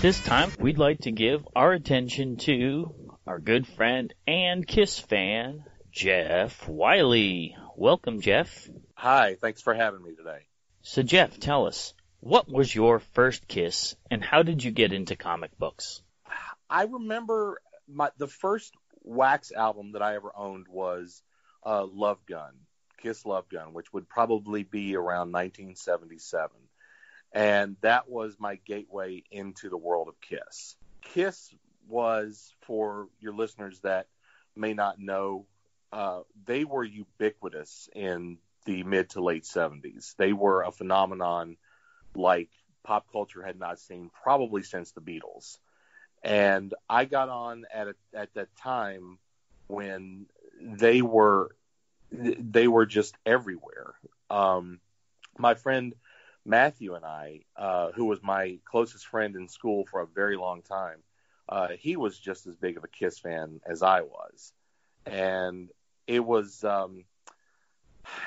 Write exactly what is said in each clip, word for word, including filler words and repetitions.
At this time, we'd like to give our attention to our good friend and KISS fan, Jeff Wiley. Welcome, Jeff. Hi, thanks for having me today. So, Jeff, tell us, what was your first KISS, and how did you get into comic books? I remember my the first Wax album that I ever owned was uh, Love Gun, KISS Love Gun, which would probably be around nineteen seventy-seven. And that was my gateway into the world of KISS. KISS was, for your listeners that may not know, uh, they were ubiquitous in the mid to late seventies. They were a phenomenon like pop culture had not seen probably since the Beatles. And I got on at a, at that time when they were they were just everywhere. Um, my friend Matthew and I, uh, who was my closest friend in school for a very long time, uh, he was just as big of a KISS fan as I was. And it was, um,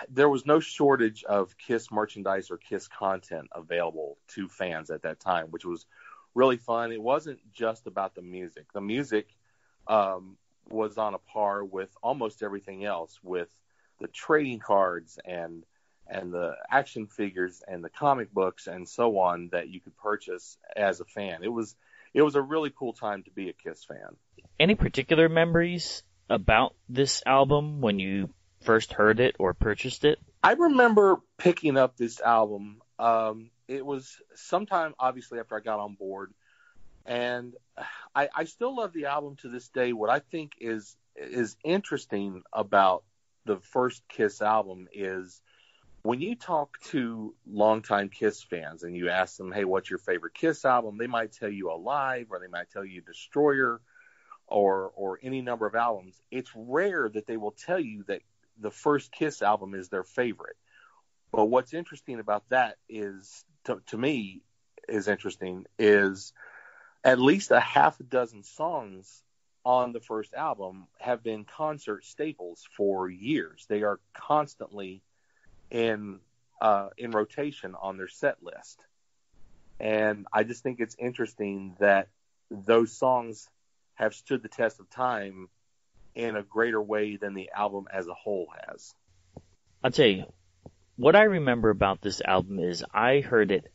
there was no shortage of KISS merchandise or KISS content available to fans at that time, which was really fun. It wasn't just about the music. The music um, was on a par with almost everything else, with the trading cards and and the action figures and the comic books and so on that you could purchase as a fan. It was it was a really cool time to be a KISS fan. Any particular memories about this album when you first heard it or purchased it? I remember picking up this album. Um, it was sometime, obviously, after I got on board. And I, I still love the album to this day. What I think is is interesting about the first KISS album is when you talk to longtime KISS fans and you ask them, hey, what's your favorite KISS album? They might tell you Alive, or they might tell you Destroyer, or or any number of albums. It's rare that they will tell you that the first KISS album is their favorite. But what's interesting about that is, to, to me, is interesting, is at least a half a dozen songs on the first album have been concert staples for years. They are constantly in uh, in rotation on their set list. And I just think it's interesting that those songs have stood the test of time in a greater way than the album as a whole has. I'll tell you, what I remember about this album is I heard it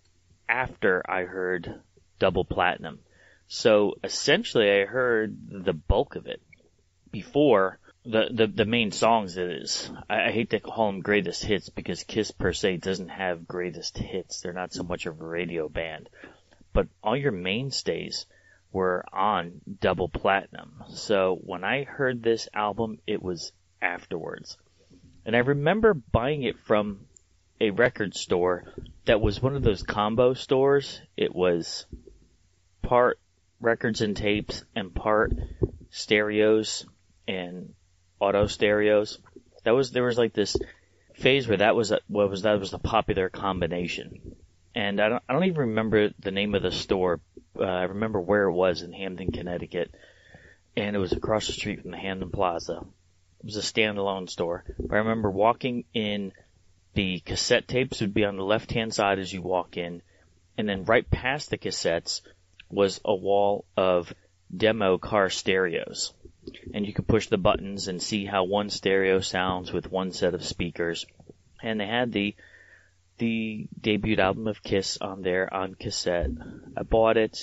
after I heard Double Platinum. So essentially I heard the bulk of it before The, the the main songs it is. I, I hate to call them greatest hits because KISS per se doesn't have greatest hits. They're not so much of a radio band. But all your mainstays were on Double Platinum. So when I heard this album, it was afterwards. And I remember buying it from a record store that was one of those combo stores. It was part records and tapes and part stereos and auto stereos. That was there was like this phase where that was a, what was that was the popular combination, and I don't I don't even remember the name of the store. Uh, I remember where it was in Hamden, Connecticut, and it was across the street from the Hamden Plaza. It was a standalone store. But I remember walking in, the cassette tapes would be on the left hand side as you walk in, and then right past the cassettes was a wall of demo car stereos. And you could push the buttons and see how one stereo sounds with one set of speakers. And they had the the debut album of KISS on there on cassette. I bought it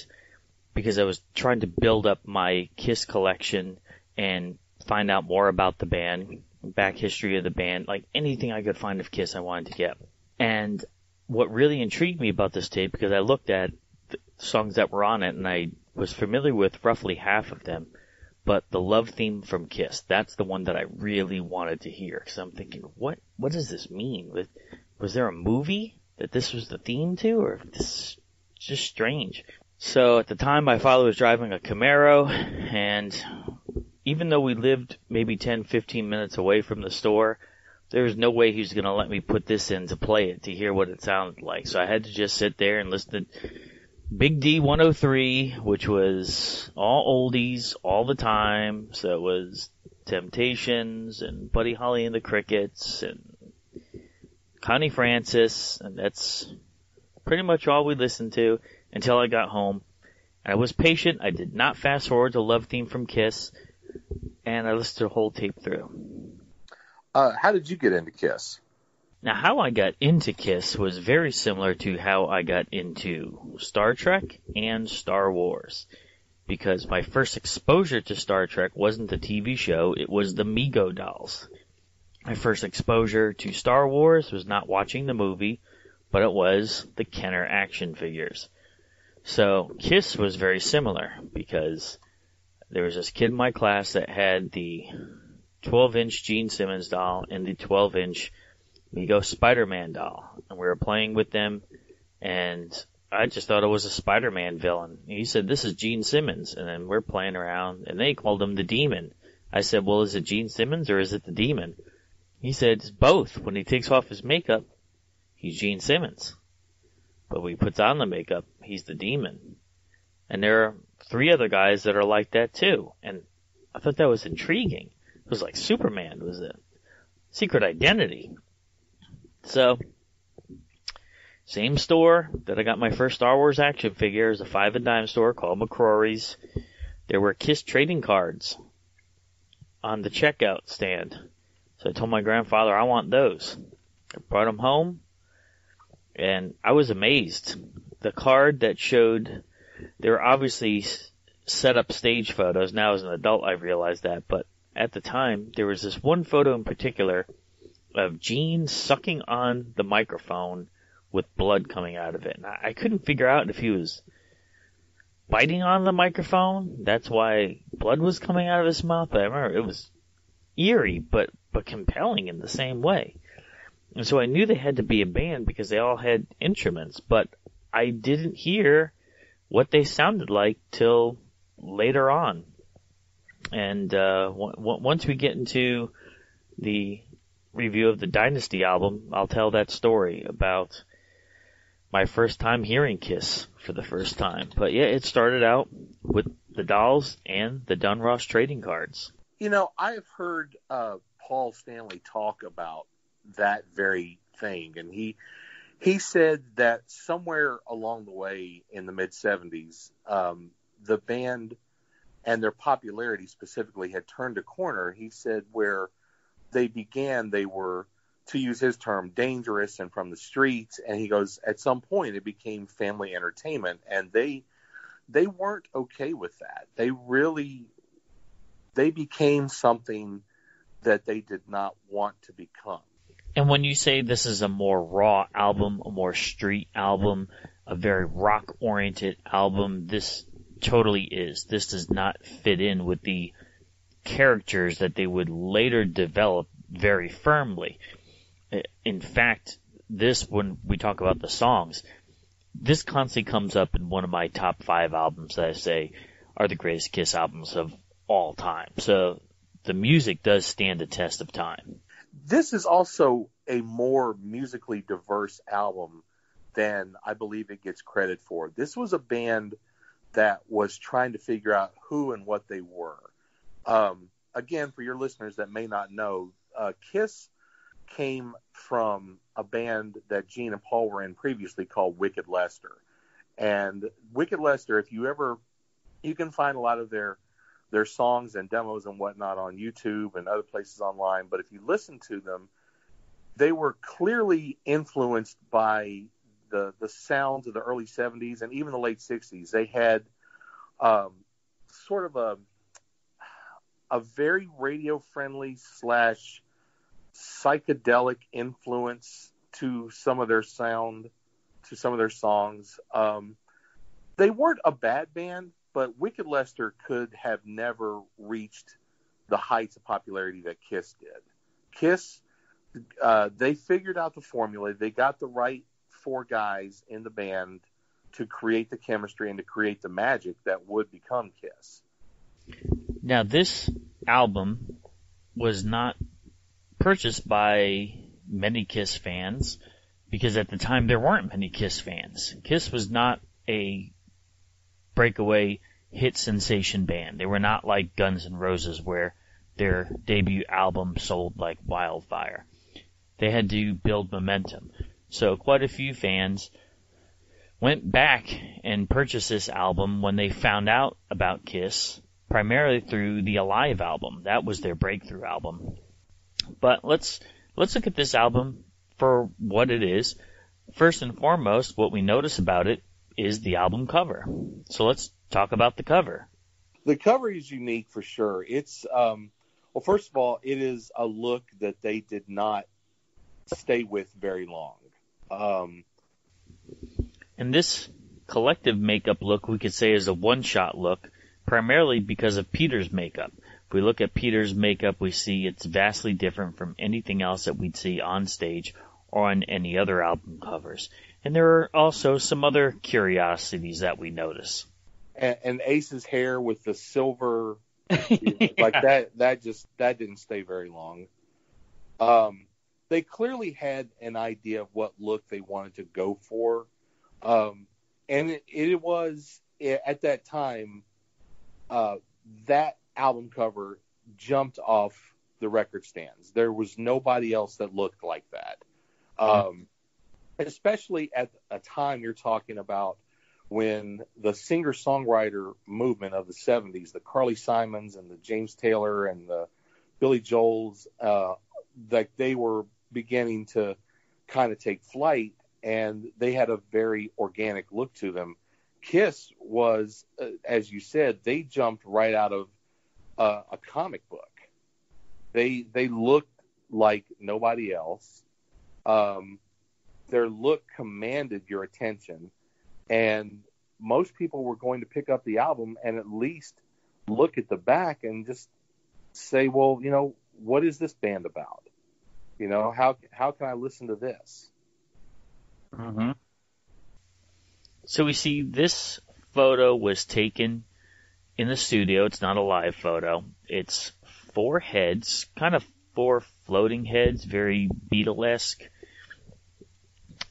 because I was trying to build up my KISS collection and find out more about the band, back history of the band, like anything I could find of KISS I wanted to get. And what really intrigued me about this tape, because I looked at the songs that were on it and I was familiar with roughly half of them, but the love theme from KISS, that's the one that I really wanted to hear. Because I'm thinking, what what does this mean? Was, was there a movie that this was the theme to? Or this is just strange. So at the time, my father was driving a Camaro. And even though we lived maybe ten, fifteen minutes away from the store, there was no way he was going to let me put this in to play it, to hear what it sounded like. So I had to just sit there and listen to Big D one oh three, which was all oldies all the time. So it was Temptations and Buddy Holly and the Crickets and Connie Francis, and that's pretty much all we listened to until I got home. I was patient. I did not fast forward the love theme from KISS, and I listened to the whole tape through. Uh, how did you get into KISS? Now, how I got into KISS was very similar to how I got into Star Trek and Star Wars, because my first exposure to Star Trek wasn't the T V show, it was the Mego dolls. My first exposure to Star Wars was not watching the movie, but it was the Kenner action figures. So KISS was very similar, because there was this kid in my class that had the twelve-inch Gene Simmons doll and the twelve-inch Mego Spider-Man doll, and we were playing with them, and I just thought it was a Spider-Man villain. He said, "This is Gene Simmons," and then we're playing around, and they called him the Demon. I said, "Well, is it Gene Simmons or is it the Demon?" He said, "It's both. When he takes off his makeup, he's Gene Simmons. But when he puts on the makeup, he's the Demon." And there are three other guys that are like that too, and I thought that was intriguing. It was like Superman was a secret identity. So, same store that I got my first Star Wars action figure is a five and dime store called McCrory's. There were KISS trading cards on the checkout stand. So I told my grandfather, "I want those." I brought them home, and I was amazed. The card that showed, they were obviously set up stage photos. Now as an adult I've realized that, but at the time there was this one photo in particular of Gene sucking on the microphone with blood coming out of it. And I couldn't figure out if he was biting on the microphone. That's why blood was coming out of his mouth. But I remember it was eerie, but, but compelling in the same way. And so I knew they had to be a band because they all had instruments. But I didn't hear what they sounded like till later on. And uh, w- w- once we get into the review of the Dynasty album, I'll tell that story about my first time hearing KISS for the first time. But yeah, it started out with the dolls and the Dunross trading cards. You know, I've heard uh, Paul Stanley talk about that very thing, and he he said that somewhere along the way in the mid-seventies, um, the band and their popularity specifically had turned a corner. He said where they began, they were, to use his term, dangerous and from the streets. And he goes, at some point, it became family entertainment, and they they weren't okay with that. They really, they became something that they did not want to become. And when you say this is a more raw album, a more street album, a very rock-oriented album, this totally is. This does not fit in with the characters that they would later develop very firmly. In fact, this, when we talk about the songs, this constantly comes up in one of my top five albums that I say are the greatest KISS albums of all time. So the music does stand the test of time. This is also a more musically diverse album than I believe it gets credit for. This was a band that was trying to figure out who and what they were. Um, again, for your listeners that may not know, uh, KISS came from a band that Gene and Paul were in previously called Wicked Lester. And Wicked Lester, if you ever, you can find a lot of their their songs and demos and whatnot on YouTube and other places online. But if you listen to them, they were clearly influenced by the the sounds of the early seventies and even the late sixties. They had um, sort of a a very radio-friendly slash psychedelic influence to some of their sound, to some of their songs. Um, they weren't a bad band, but Wicked Lester could have never reached the heights of popularity that KISS did. KISS, uh, they figured out the formula. They got the right four guys in the band to create the chemistry and to create the magic that would become KISS. Now, this album was not purchased by many KISS fans because at the time there weren't many KISS fans. KISS was not a breakaway hit sensation band. They were not like Guns N' Roses where their debut album sold like wildfire. They had to build momentum. So quite a few fans went back and purchased this album when they found out about KISS, primarily through the Alive album. That was their breakthrough album. But let's let's look at this album for what it is. First and foremost, what we notice about it is the album cover. So let's talk about the cover. The cover is unique for sure. It's um, well, first of all, it is a look that they did not stay with very long. Um, and this collective makeup look, we could say, is a one-shot look, primarily because of Peter's makeup. If we look at Peter's makeup, we see it's vastly different from anything else that we'd see on stage or on any other album covers. And there are also some other curiosities that we notice. And, and Ace's hair with the silver, yeah. like that, that just, that didn't stay very long. Um, they clearly had an idea of what look they wanted to go for. Um, and it, it was, it, at that time, uh, that album cover jumped off the record stands. There was nobody else that looked like that. Um, especially at a time you're talking about when the singer-songwriter movement of the seventies, the Carly Simons and the James Taylor and the Billy Joels, uh, like they were beginning to kind of take flight, and they had a very organic look to them. KISS was, uh, as you said, they jumped right out of uh, a comic book. They they looked like nobody else. Um, their look commanded your attention, and most people were going to pick up the album and at least look at the back and just say, well, you know, what is this band about? You know, how, how can I listen to this? Mm-hmm. So we see this photo was taken in the studio. It's not a live photo. It's four heads, kind of four floating heads, very Beatlesque.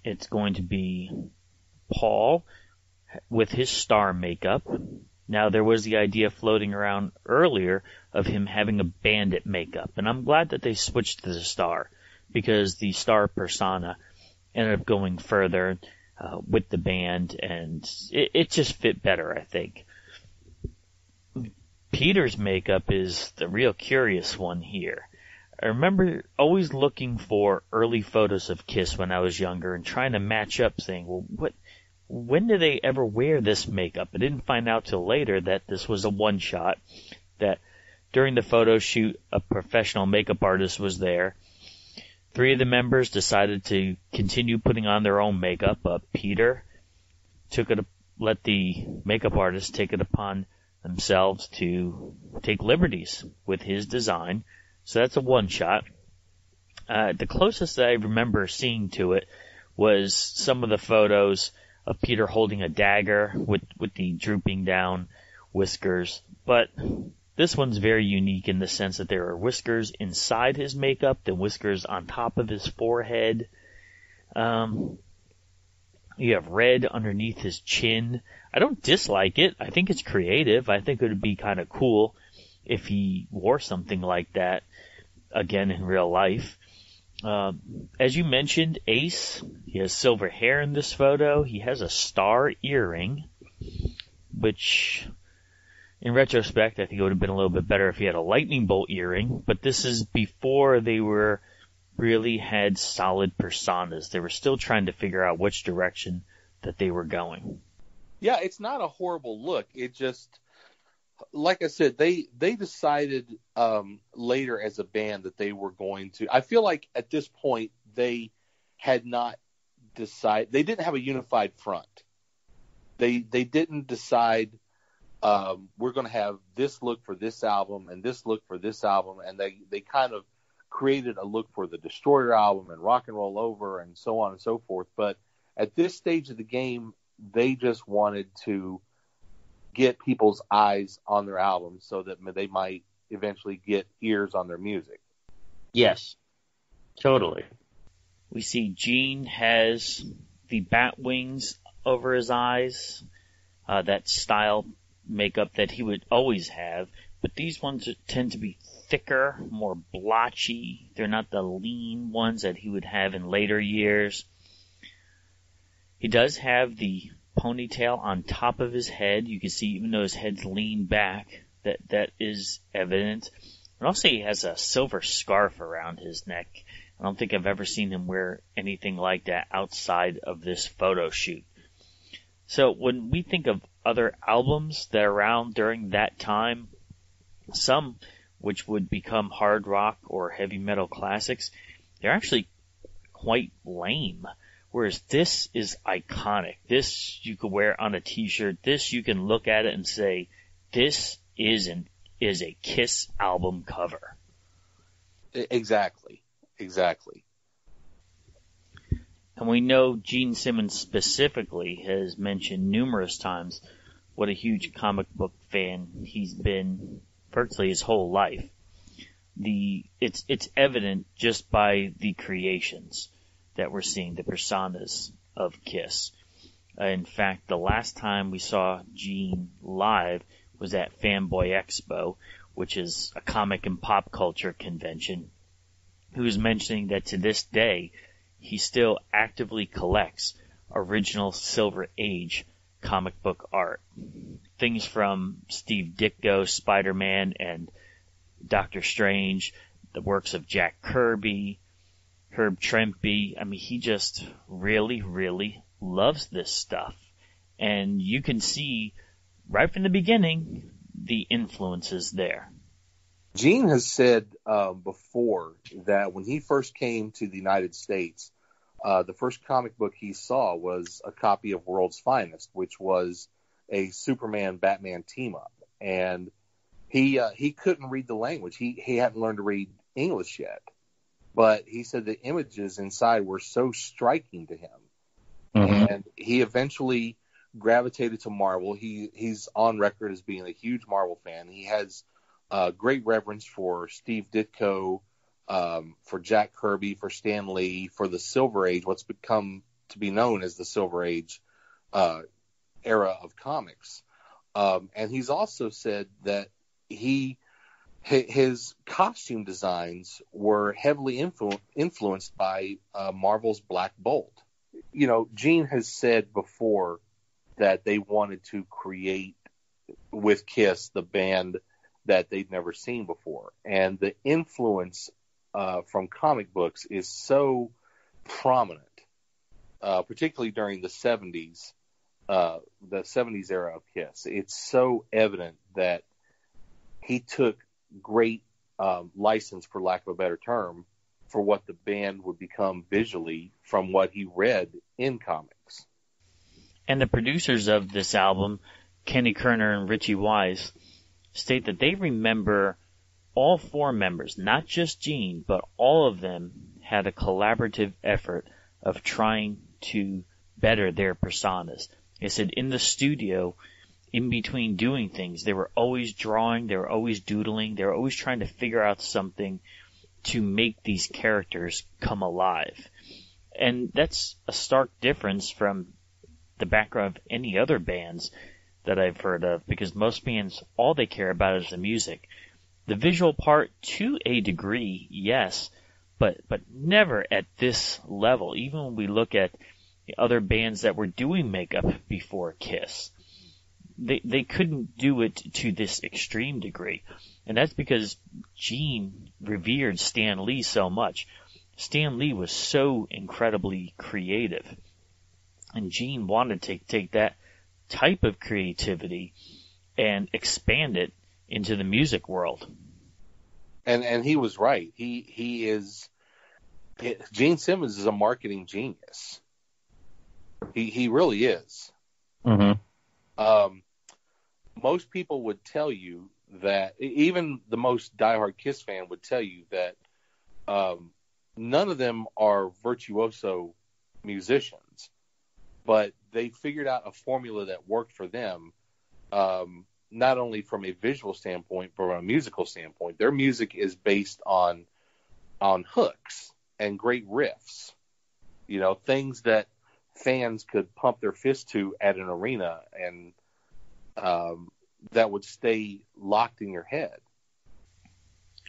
It's going to be Paul with his star makeup. Now, there was the idea floating around earlier of him having a bandit makeup, and I'm glad that they switched to the star, because the star persona ended up going further uh, with the band, and it, it just fit better, I think. Peter's makeup is the real curious one here. I remember always looking for early photos of KISS when I was younger and trying to match up, saying, well, what, when did they ever wear this makeup? I didn't find out till later that this was a one-shot, that during the photo shoot, a professional makeup artist was there. Three of the members decided to continue putting on their own makeup, but Peter took it, let the makeup artist take it upon themselves to take liberties with his design. So that's a one-shot. Uh, the closest that I remember seeing to it was some of the photos of Peter holding a dagger with, with the drooping down whiskers. But this one's very unique in the sense that there are whiskers inside his makeup, then whiskers on top of his forehead. Um, you have red underneath his chin. I don't dislike it. I think it's creative. I think it would be kind of cool if he wore something like that again in real life. Uh, as you mentioned, Ace, he has silver hair in this photo. He has a star earring, which in retrospect, I think it would have been a little bit better if he had a lightning bolt earring, but this is before they were really had solid personas. They were still trying to figure out which direction that they were going. Yeah, it's not a horrible look. It just, like I said, they they decided um, later as a band that they were going to. I feel like at this point they had not decided. They didn't have a unified front. They they didn't decide um, we're going to have this look for this album and this look for this album, and they they kind of created a look for the Destroyer album and Rock and Roll Over and so on and so forth. But at this stage of the game, they just wanted to get people's eyes on their albums so that they might eventually get ears on their music. Yes, totally. We see Gene has the bat wings over his eyes, uh, that style makeup that he would always have, but these ones tend to be thicker, more blotchy. They're not the lean ones that he would have in later years. He does have the ponytail on top of his head. You can see, even though his head's leaned back, that that is evident. And also he has a silver scarf around his neck. I don't think I've ever seen him wear anything like that outside of this photo shoot. So when we think of other albums that are around during that time, some which would become hard rock or heavy metal classics, they're actually quite lame. Whereas this is iconic. This you could wear on a t-shirt. This you can look at it and say, this is an is a KISS album cover. Exactly. Exactly. And we know Gene Simmons specifically has mentioned numerous times what a huge comic book fan he's been virtually his whole life. The it's it's evident just by the creations that we're seeing, the personas of KISS. Uh, in fact, the last time we saw Gene live was at Fanboy Expo, which is a comic and pop culture convention, who was mentioning that to this day, he still actively collects original Silver Age comic book art. Things from Steve Ditko, Spider-Man, and Doctor Strange, the works of Jack Kirby, Herb Trimpe. I mean, he just really, really loves this stuff. And you can see right from the beginning the influences there. Gene has said uh, before that when he first came to the United States, uh, the first comic book he saw was a copy of World's Finest, which was a Superman-Batman team-up. And he uh, he couldn't read the language. He, he hadn't learned to read English yet. But he said the images inside were so striking to him. Mm-hmm. And he eventually gravitated to Marvel. He He's on record as being a huge Marvel fan. He has uh, great reverence for Steve Ditko, um, for Jack Kirby, for Stan Lee, for the Silver Age, what's become to be known as the Silver Age uh, era of comics. Um, and he's also said that he... his costume designs were heavily influ- influenced by uh, Marvel's Black Bolt. You know, Gene has said before that they wanted to create with KISS the band that they'd never seen before. And the influence uh, from comic books is so prominent, uh, particularly during the seventies, uh, the seventies era of KISS. It's so evident that he took great um, license, for lack of a better term, for what the band would become visually from what he read in comics. And the producers of this album, Kenny Kerner and Richie Wise, state that they remember all four members, not just Gene, but all of them had a collaborative effort of trying to better their personas. They said in the studio, in between doing things, they were always drawing, they were always doodling, they were always trying to figure out something to make these characters come alive. And that's a stark difference from the background of any other bands that I've heard of, because most bands, all they care about is the music. The visual part, to a degree, yes, but, but never at this level. Even when we look at the other bands that were doing makeup before KISS, They they couldn't do it to this extreme degree. And that's because Gene revered Stan Lee so much. Stan Lee was so incredibly creative. And Gene wanted to take that type of creativity and expand it into the music world. And and he was right. He, he is... Gene Simmons is a marketing genius. He, he really is. Mm-hmm. Um, most people would tell you that, even the most diehard KISS fan would tell you that um, none of them are virtuoso musicians, but they figured out a formula that worked for them, um, not only from a visual standpoint, but from a musical standpoint. Their music is based on on hooks and great riffs, you know, things that fans could pump their fist to at an arena, and um, that would stay locked in your head.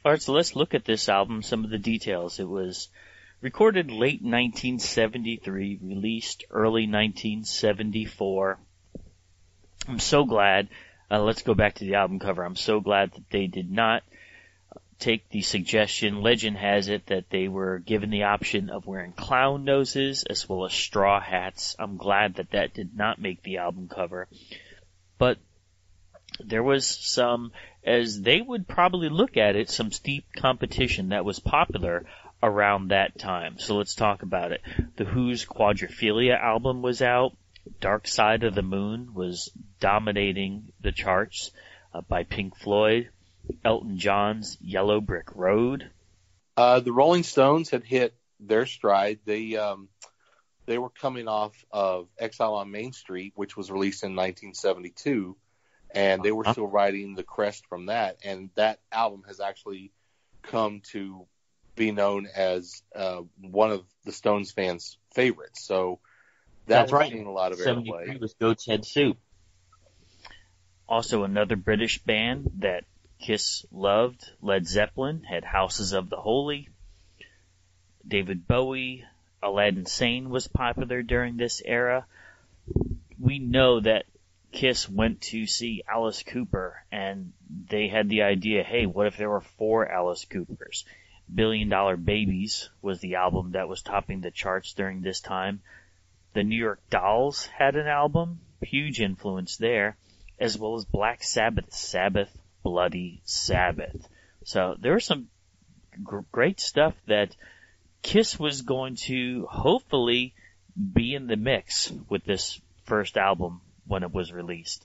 All right, so let's look at this album, some of the details. It was Recorded late nineteen seventy-three, released early nineteen seventy-four. I'm so glad, uh, let's go back to the album cover. I'm so glad that they did not take the suggestion. Legend has it that they were given the option of wearing clown noses as well as straw hats. I'm glad that that did not make the album cover. But there was some, as they would probably look at it, some steep competition that was popular around that time. So let's talk about it. The Who's Quadrophilia album was out. Dark Side of the Moon was dominating the charts uh, by Pink Floyd. Elton John's Yellow Brick Road. Uh, the Rolling Stones had hit their stride. They um, they were coming off of Exile on Main Street, which was released in nineteen seventy-two, and they were uh-huh. still riding the crest from that. And that album has actually come to be known as uh, one of the Stones fans' favorites. So that that's was right. Getting a lot of airplay. seventy-three was Goat's Head Soup. Also, another British band that KISS loved, Led Zeppelin, had Houses of the Holy. David Bowie, Aladdin Sane was popular during this era. We know that KISS went to see Alice Cooper, and they had the idea, hey, what if there were four Alice Coopers? Billion Dollar Babies was the album that was topping the charts during this time. The New York Dolls had an album, huge influence there, as well as Black Sabbath, Sabbath, Bloody Sabbath. So there was some gr- great stuff that KISS was going to hopefully be in the mix with this first album when it was released.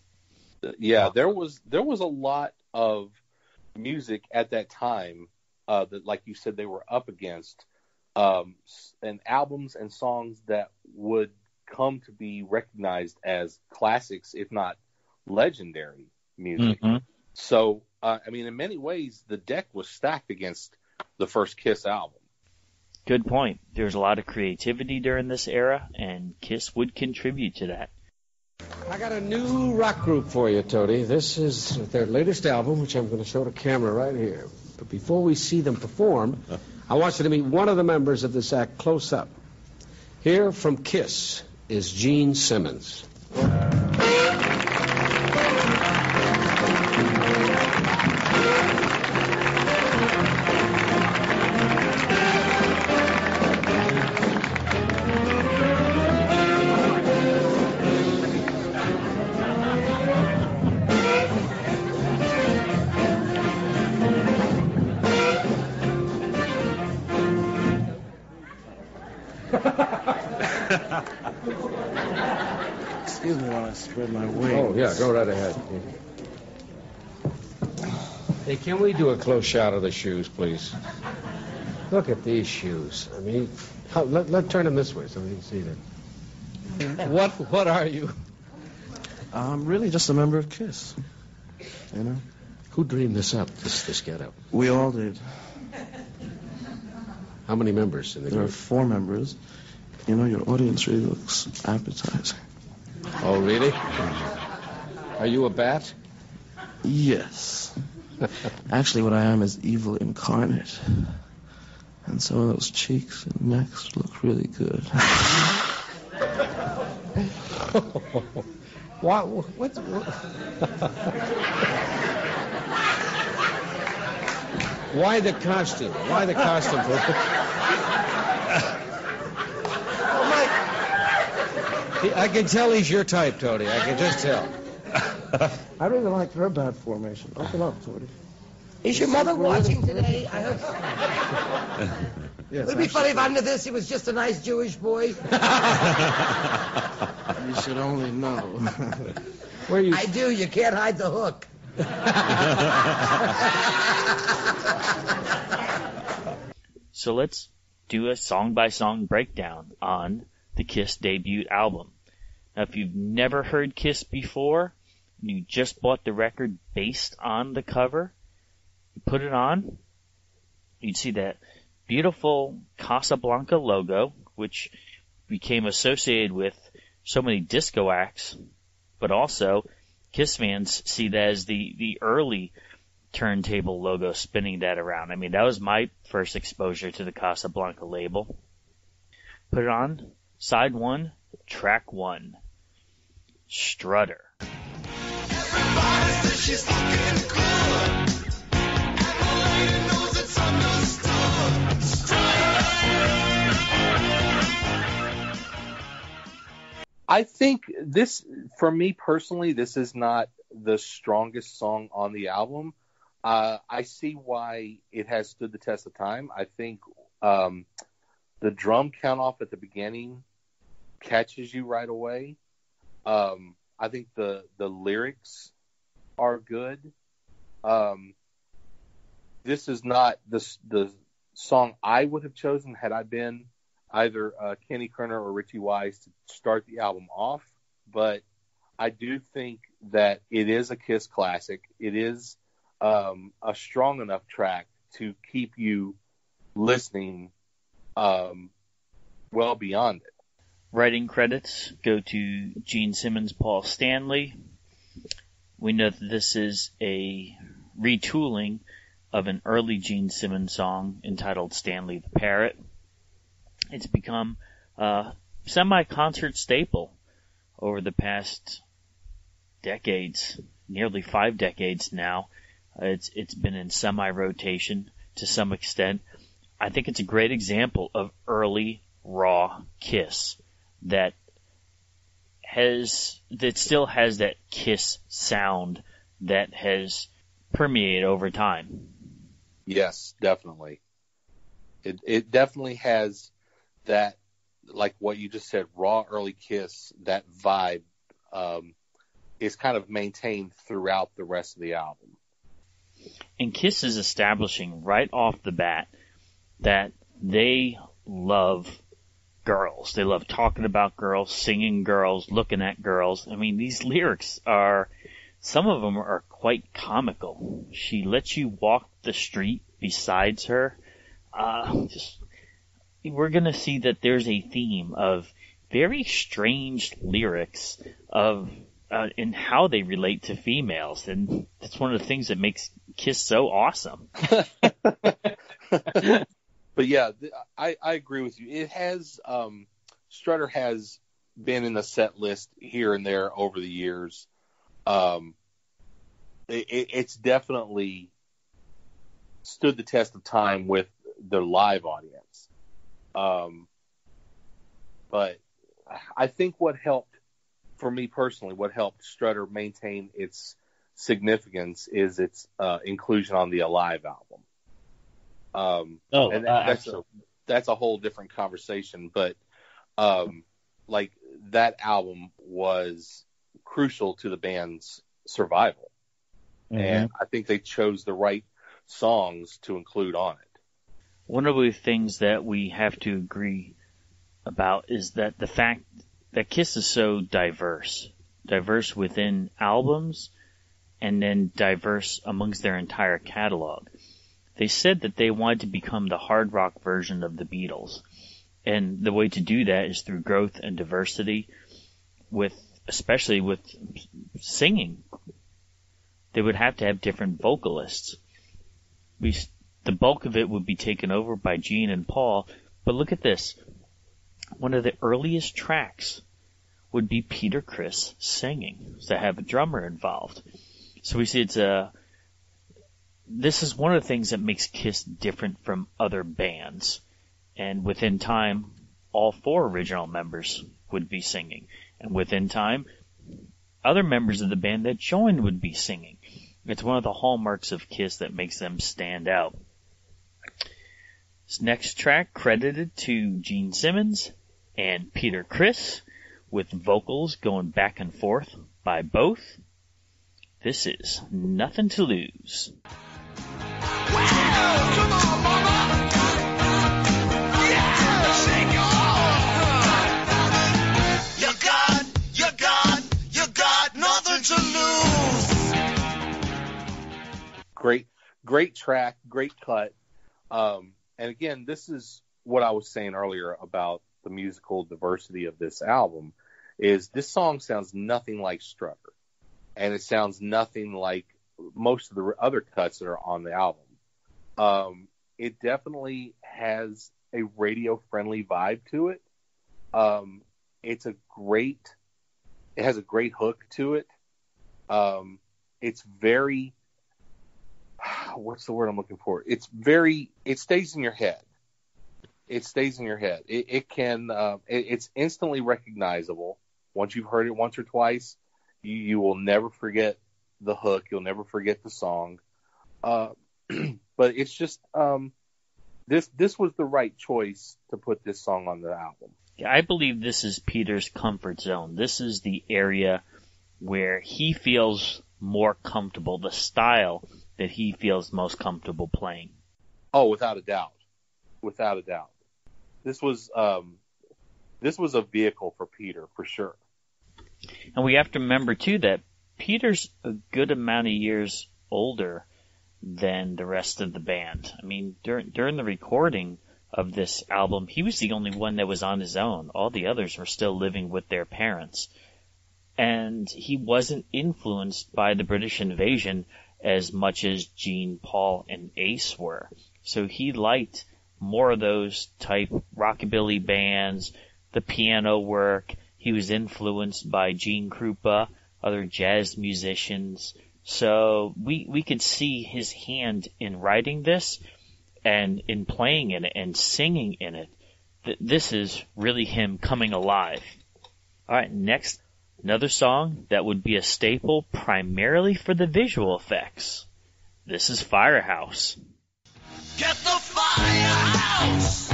Yeah, there was there was a lot of music at that time uh, that, like you said, they were up against, um, and albums and songs that would come to be recognized as classics, if not legendary music. Mm-hmm. So, uh, I mean, in many ways, the deck was stacked against the first KISS album. Good point. There's a lot of creativity during this era, and KISS would contribute to that. I got a new rock group for you, Tony. This is their latest album, which I'm going to show to camera right here. But before we see them perform, I want you to meet one of the members of this act close up. Here from KISS is Gene Simmons. Excuse me while I spread my wings. Oh, yeah, go right ahead. Hey, can we do a close shot of the shoes, please? Look at these shoes. I mean, how, let, let turn them this way so we can see them. What What are you? I'm really just a member of KISS. You know? Who dreamed this up, this, this get-up? We all did. How many members in the group? There are four members. You know, your audience really looks appetizing. Oh, really? Are you a bat? Yes. Actually, what I am is evil incarnate. And some of those cheeks and necks look really good. What? What? Why the costume? Why the costume? I can tell he's your type, Tony. I can just tell. I really like her bad formation. Open up, Tony. Is your mother watching today? I hope so. Yes, would it be funny if under this he was just a nice Jewish boy? You should only know. Where are you? I do. You can't hide the hook. So let's do a song-by-song breakdown on the KISS debut album. Now, if you've never heard KISS before, and you just bought the record based on the cover, you put it on, you'd see that beautiful Casablanca logo, which became associated with so many disco acts, but also KISS fans see that as the, the early turntable logo, spinning that around. I mean, that was my first exposure to the Casablanca label. Put it on. Side one, track one. Strutter. Everybody says she's looking good, and the lady knows it's understood. Strutter. I think this, for me personally, this is not the strongest song on the album. Uh, I see why it has stood the test of time. I think um, the drum count off at the beginning catches you right away. Um, I think the, the lyrics are good. Um, this is not the, the song I would have chosen had I been either uh, Kenny Kerner or Richie Wise to start the album off, but I do think that it is a KISS classic. It is Um, a strong enough track to keep you listening um, well beyond it. Writing credits go to Gene Simmons, Paul Stanley. We know that this is a retooling of an early Gene Simmons song entitled Stanley the Parrot. It's become a semi-concert staple over the past decades, nearly five decades now. It's it's been in semi-rotation to some extent. I think it's a great example of early raw KISS that has that still has that KISS sound that has permeated over time. Yes, definitely. It it definitely has that, like what you just said, raw early KISS. That vibe um, is kind of maintained throughout the rest of the album. And KISS is establishing right off the bat that they love girls. They love talking about girls, singing girls, looking at girls. I mean, these lyrics are, some of them are quite comical. She lets you walk the street besides her. Uh, just, we're going to see that there's a theme of very strange lyrics of Uh, in how they relate to females, and that's one of the things that makes KISS so awesome. But yeah, th- I, I agree with you. It has, um, Strutter has been in the set list here and there over the years. Um, it, it, it's definitely stood the test of time with their live audience. Um, but I think what helped For me personally, what helped Strutter maintain its significance is its uh, inclusion on the Alive album. Um, oh, and uh, that's, a, that's a whole different conversation, but um, like that album was crucial to the band's survival. Mm-hmm. And I think they chose the right songs to include on it. One of the things that we have to agree about is that the fact that KISS is so diverse, diverse within albums and then diverse amongst their entire catalog. They said that they wanted to become the hard rock version of the Beatles. And the way to do that is through growth and diversity, with especially with singing. They would have to have different vocalists. We, the bulk of it would be taken over by Gene and Paul, but look at this. One of the earliest tracks would be Peter Criss singing, so have a drummer involved. So we see it's a, this is one of the things that makes KISS different from other bands. And within time, all four original members would be singing. And within time, other members of the band that joined would be singing. It's one of the hallmarks of KISS that makes them stand out. This next track credited to Gene Simmons and Peter Criss, with vocals going back and forth by both. This is Nothing to Lose. Well, come on, mama. Yeah, shake it off. You got, you got, you got nothing to lose. Great, great track, great cut. Um, and again, this is what I was saying earlier about the musical diversity of this album, is this song sounds nothing like Strutter, and it sounds nothing like most of the other cuts that are on the album. Um, it definitely has a radio-friendly vibe to it, Um, it's a great, it has a great hook to it. Um, it's very, what's the word I'm looking for? It's very, it stays in your head. It stays in your head. It, it can, uh, it, it's instantly recognizable. Once you've heard it once or twice, you, you will never forget the hook. You'll never forget the song. Uh, but it's just, um, this, this was the right choice to put this song on the album. Yeah, I believe this is Peter's comfort zone. This is the area where he feels more comfortable, the style that he feels most comfortable playing. Oh, without a doubt. Without a doubt. This was, um, this was a vehicle for Peter, for sure. And we have to remember, too, that Peter's a good amount of years older than the rest of the band. I mean, during during the recording of this album, he was the only one that was on his own. All the others were still living with their parents. And he wasn't influenced by the British invasion as much as Gene, Paul, and Ace were. So he liked more of those type rockabilly bands, the piano work. He was influenced by Gene Krupa, other jazz musicians. So we we could see his hand in writing this and in playing in it and singing in it. Th- this is really him coming alive. All right, next, another song that would be a staple primarily for the visual effects. This is Firehouse. Get the firehouse!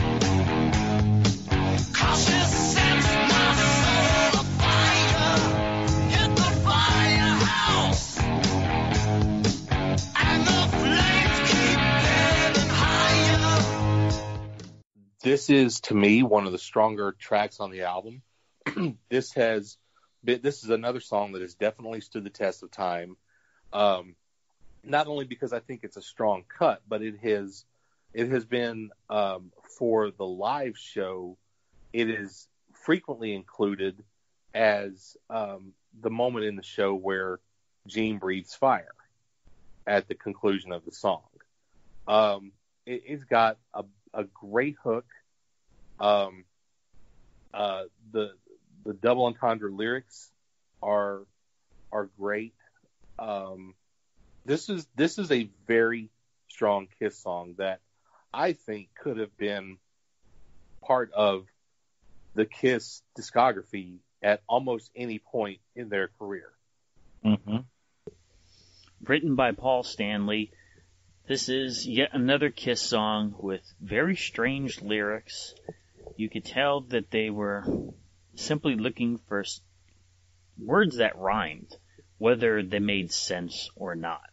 Cautious sets my soul afire! Get the firehouse! And the flames keep getting higher! This is, to me, one of the stronger tracks on the album. This has been, this is another song that has definitely stood the test of time. Um, not only because I think it's a strong cut, but it has... It has been, um, for the live show, it is frequently included as um, the moment in the show where Gene breathes fire at the conclusion of the song. Um, it, it's got a, a great hook. Um, uh, the the double entendre lyrics are are great. Um, this is this is a very strong KISS song that I think could have been part of the KISS discography at almost any point in their career. Mm-hmm. Written by Paul Stanley, this is yet another KISS song with very strange lyrics. You could tell that they were simply looking for words that rhymed, whether they made sense or not.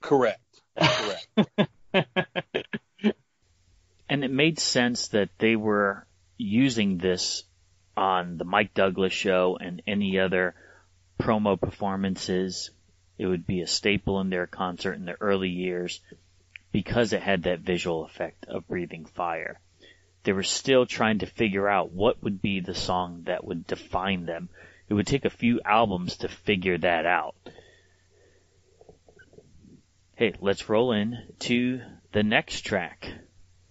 Correct. Correct. And it made sense that they were using this on the Mike Douglas show and any other promo performances. It would be a staple in their concert in the early years because it had that visual effect of breathing fire. They were still trying to figure out what would be the song that would define them. It would take a few albums to figure that out. Hey, let's roll in to the next track.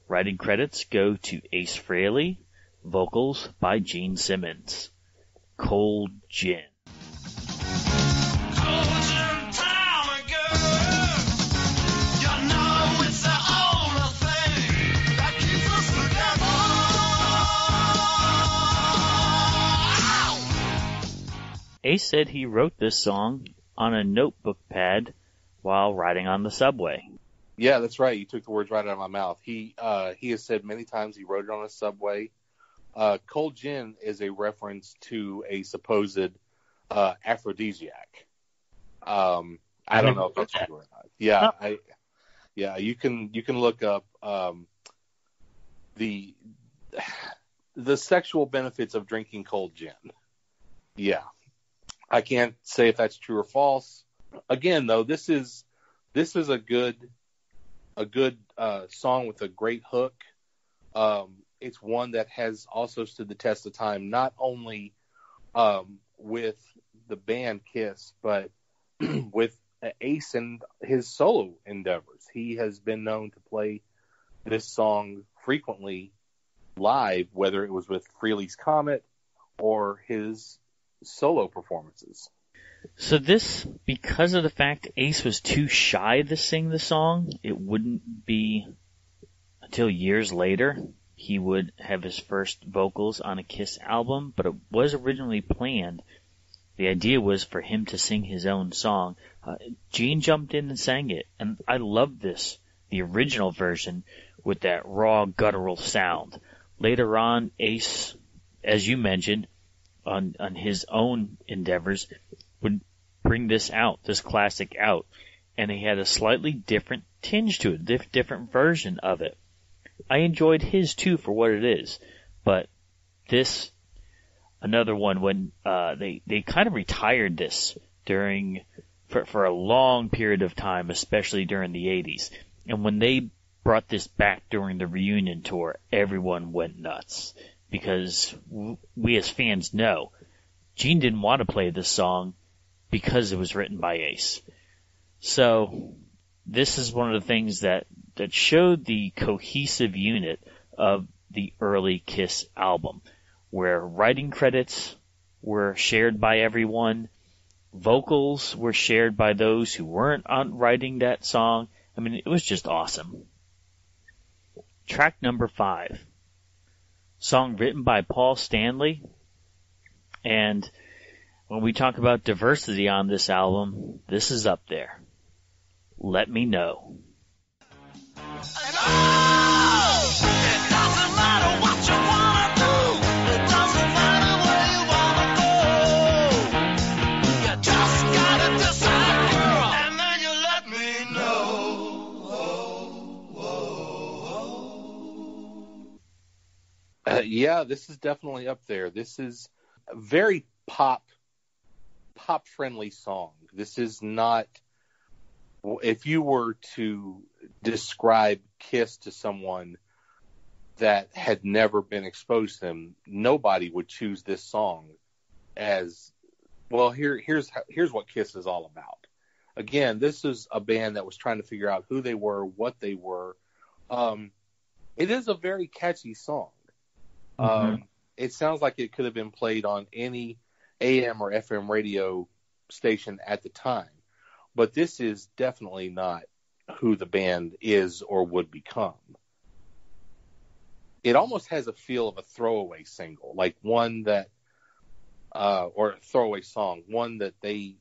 Writing credits go to Ace Frehley, vocals by Gene Simmons. Cold Gin. Ace said he wrote this song on a notebook pad while riding on the subway. Yeah, that's right. You took the words right out of my mouth. He uh, he has said many times he wrote it on a subway. Uh, Cold Gin is a reference to a supposed uh, aphrodisiac. Um, I, I don't know if that's true or not. Yeah, oh. I, yeah. You can you can look up um, the the sexual benefits of drinking cold gin. Yeah, I can't say if that's true or false. Again, though, this is this is a good a good uh, song with a great hook. Um, it's one that has also stood the test of time, not only um, with the band KISS, but with Ace and his solo endeavors. He has been known to play this song frequently live, whether it was with Frehley's Comet or his solo performances. So this, because of the fact Ace was too shy to sing the song, it wouldn't be until years later he would have his first vocals on a KISS album, but it was originally planned. The idea was for him to sing his own song. Uh, Gene jumped in and sang it, and I loved this, the original version, with that raw, guttural sound. Later on, Ace, as you mentioned, on, on his own endeavors, would bring this out, this classic out, and he had a slightly different tinge to it, diff- different version of it. I enjoyed his, too, for what it is, but this, another one, when uh, they, they kind of retired this during, for, for a long period of time, especially during the eighties, and when they brought this back during the reunion tour, everyone went nuts, because we as fans know Gene didn't want to play this song because it was written by Ace. So this is one of the things that, that showed the cohesive unit of the early KISS album, where writing credits were shared by everyone, vocals were shared by those who weren't on writing that song. I mean, it was just awesome. Track number five, song written by Paul Stanley. And when we talk about diversity on this album, this is up there. Let Me Know. And oh, it doesn't matter what you want. Uh, yeah, this is definitely up there. This is a very pop, pop-friendly song. This is not, if you were to describe KISS to someone that had never been exposed to them, nobody would choose this song as, well, here, here's, here's what KISS is all about. Again, this is a band that was trying to figure out who they were, what they were. Um, it is a very catchy song. Mm-hmm. Um, it sounds like it could have been played on any A M or F M radio station at the time, but this is definitely not who the band is or would become. It almost has a feel of a throwaway single, like one that, uh, or a throwaway song, one that they,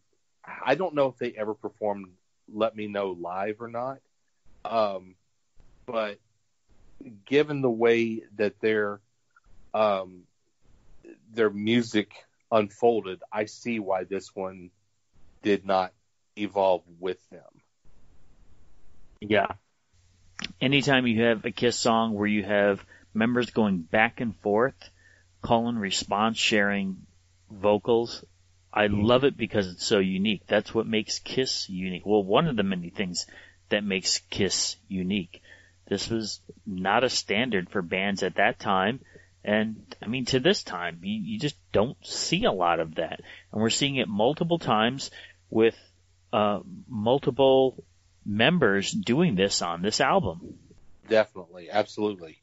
I don't know if they ever performed Let Me Know live or not, um, but given the way that they're Um, their music unfolded, I see why this one did not evolve with them. Yeah. Anytime you have a KISS song where you have members going back and forth, call and response, sharing vocals, I mm-hmm. love it because it's so unique. That's what makes KISS unique. Well, one of the many things that makes KISS unique. This was not a standard for bands at that time. And, I mean, to this time, you, you just don't see a lot of that. And we're seeing it multiple times with uh, multiple members doing this on this album. Definitely. Absolutely.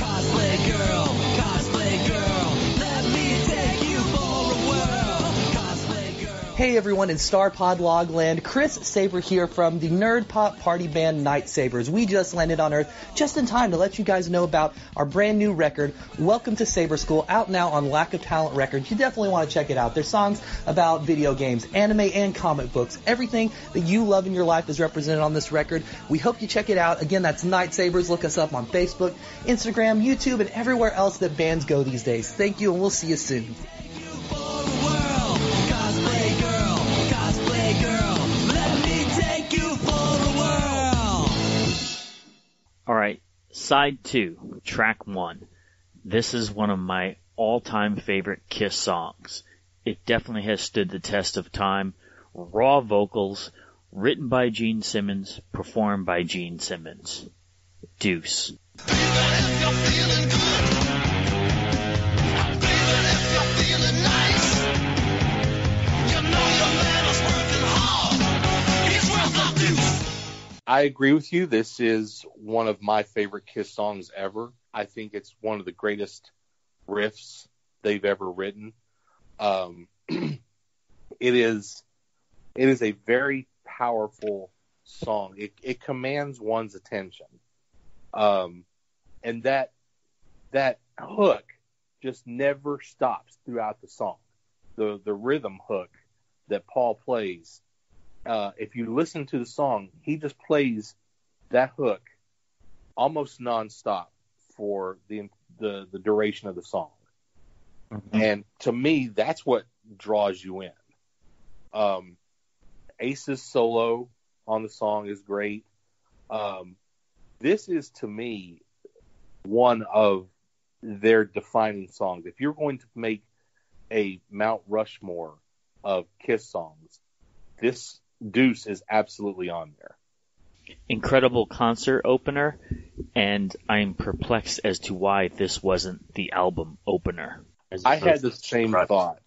Cosplay girl, cosplay girl, let me take you for a whirl. Cosplay girl. Hey, everyone in Star Pod Logland. Chris Saber here from the nerd pop party band Night Sabers. We just landed on Earth just in time to let you guys know about our brand new record, Welcome to Saber School, out now on Lack of Talent Records. You definitely want to check it out. There's songs about video games, anime, and comic books. Everything that you love in your life is represented on this record. We hope you check it out. Again, that's Night Sabers. Look us up on Facebook, Instagram, YouTube, and everywhere else that bands go these days. Thank you, and we'll see you soon. All right, side two, track one. This is one of my all-time favorite KISS songs. It definitely has stood the test of time. Raw vocals, written by Gene Simmons, performed by Gene Simmons. Deuce. I agree with you. This is one of my favorite KISS songs ever. I think it's one of the greatest riffs they've ever written. Um, it is it is a very powerful song. It, it commands one's attention. Um, and that that hook just never stops throughout the song. The the rhythm hook that Paul plays, uh, if you listen to the song, he just plays that hook almost nonstop for the the, the duration of the song. Mm-hmm. And to me, that's what draws you in. Um, Ace's solo on the song is great. Um, this is, to me, one of their defining songs. If you're going to make a Mount Rushmore of KISS songs, this deuce is absolutely on there. Incredible concert opener, and I'm perplexed as to why this wasn't the album opener. I had the same incredible. thought.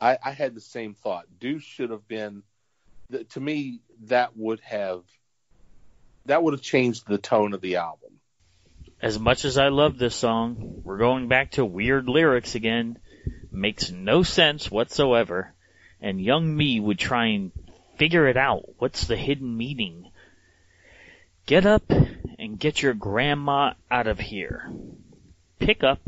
I, I had the same thought. Deuce should have been, th- to me, that would have that would have changed the tone of the album. As much as I love this song, we're going back to weird lyrics again. Makes no sense whatsoever, and young me would try and figure it out. What's the hidden meaning? Get up and get your grandma out of here. Pick up.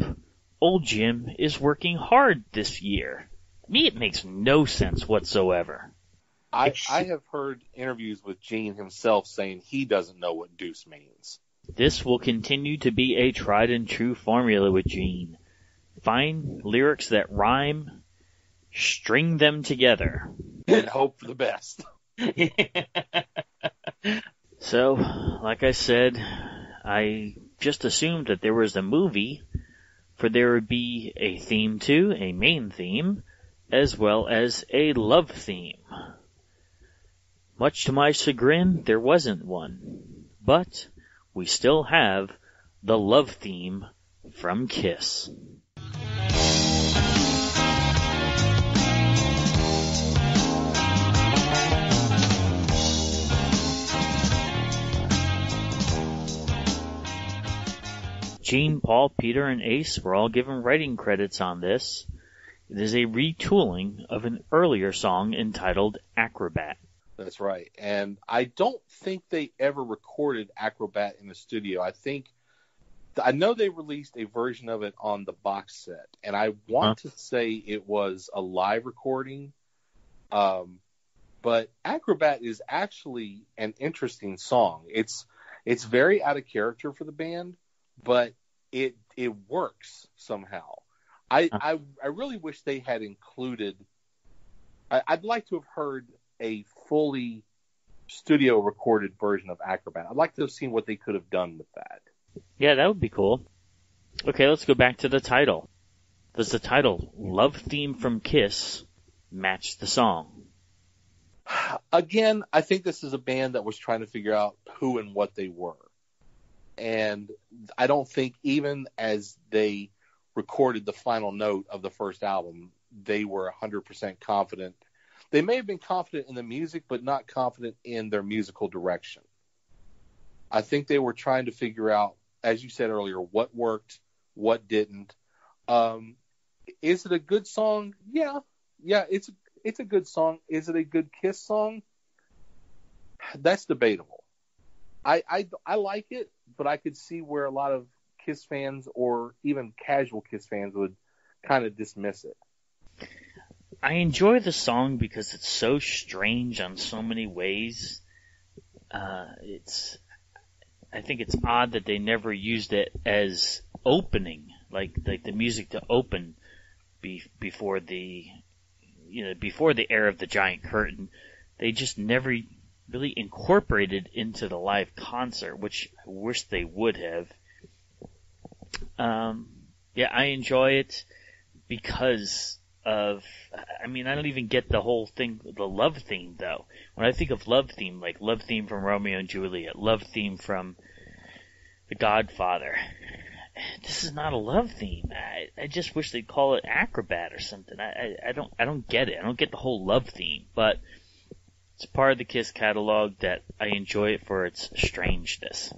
Old Jim is working hard this year. To me, it makes no sense whatsoever. I, I have heard interviews with Gene himself saying he doesn't know what deuce means. This will continue to be a tried and true formula with Gene. Find lyrics that rhyme, string them together. And hope for the best. So, like I said, I just assumed that there was a movie, for there would be a theme too, a main theme, as well as a love theme. Much to my chagrin, there wasn't one. But we still have the love theme from KISS. Gene, Paul, Peter, and Ace were all given writing credits on this. It is a retooling of an earlier song entitled Acrobat. That's right. And I don't think they ever recorded Acrobat in the studio. I think, I know they released a version of it on the box set. And I want huh? to say it was a live recording. Um, but Acrobat is actually an interesting song. It's, it's very out of character for the band, but it it works somehow. I, I I really wish they had included. I, I'd like to have heard a fully studio recorded version of Acrobat. I'd like to have seen what they could have done with that. Yeah, that would be cool. Okay, let's go back to the title. Does the title "Love Theme from KISS" match the song? Again, I think this is a band that was trying to figure out who and what they were. And I don't think even as they recorded the final note of the first album, they were one hundred percent confident. They may have been confident in the music, but not confident in their musical direction. I think they were trying to figure out, as you said earlier, what worked, what didn't. Um, is it a good song? Yeah. Yeah, it's, it's a good song. Is it a good KISS song? That's debatable. I, I, I like it, but I could see where a lot of KISS fans or even casual KISS fans would kind of dismiss it. I enjoy the song because it's so strange on so many ways. Uh, it's, I think it's odd that they never used it as opening, like like the music to open be, before the, you know, before the air of the giant curtain. They just never really incorporated into the live concert, which I wish they would have. Um, yeah, I enjoy it because of, I mean, I don't even get the whole thing, the love theme, though. When I think of love theme, like love theme from Romeo and Juliet, love theme from The Godfather, this is not a love theme. I, I just wish they'd call it Acrobat or something. I, I, I don't, I don't get it. I don't get the whole love theme, but It's part of the KISS catalog that I enjoy it for its strangeness.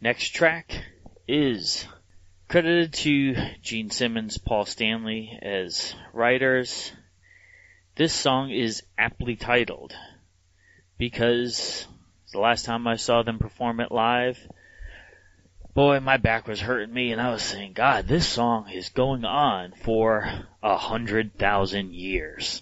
Next track is credited to Gene Simmons, Paul Stanley as writers. This song is aptly titled because the last time I saw them perform it live, boy, my back was hurting me, and I was saying, God, this song is going on for a hundred thousand years.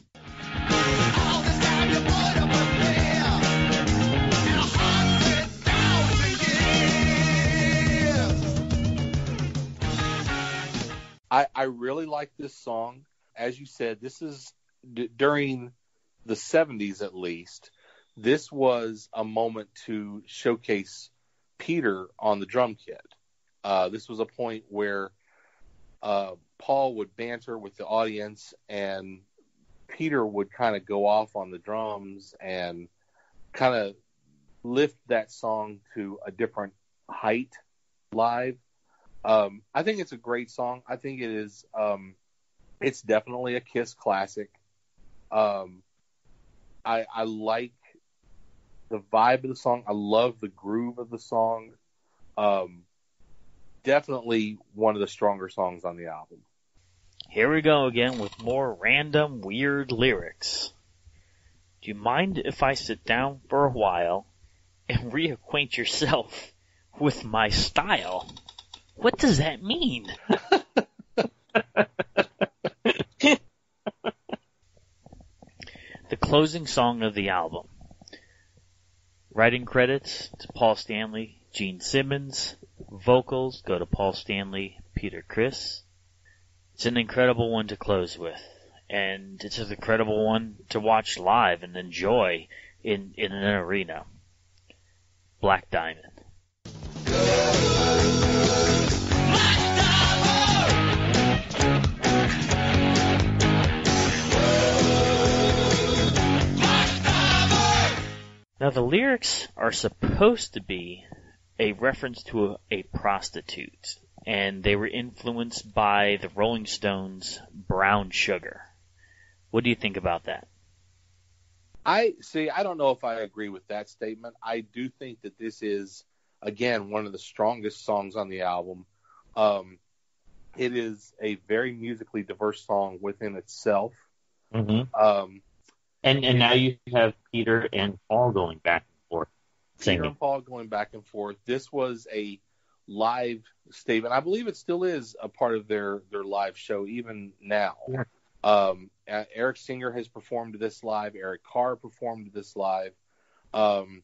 I, I really like this song. As you said, this is d- during the seventies at least. This was a moment to showcase Peter on the drum kit. Uh, this was a point where uh, Paul would banter with the audience and Peter would kind of go off on the drums and kind of lift that song to a different height live. Um, I think it's a great song. I think it is. Um, it's definitely a KISS classic. Um, I, I like the vibe of the song. I love the groove of the song. Um, definitely one of the stronger songs on the album. Here we go again with more random, weird lyrics. Do you mind if I sit down for a while and reacquaint yourself with my style? What does that mean? The closing song of the album. Writing credits to Paul Stanley, Gene Simmons. Vocals go to Paul Stanley, Peter Criss. It's an incredible one to close with. And it's an incredible one to watch live and enjoy in, in an arena. Black Diamond. Now, the lyrics are supposed to be a reference to a, a prostitute, and they were influenced by the Rolling Stones' Brown Sugar. What do you think about that? I see, I don't know if I agree with that statement. I do think that this is, again, one of the strongest songs on the album. Um, it is a very musically diverse song within itself. Mm-hmm. Um And and now you have Peter and Paul going back and forth. Singing. Peter and Paul going back and forth. This was a live statement. I believe it still is a part of their, their live show even now. Yeah. Um, Eric Singer has performed this live. Eric Carr performed this live. Um,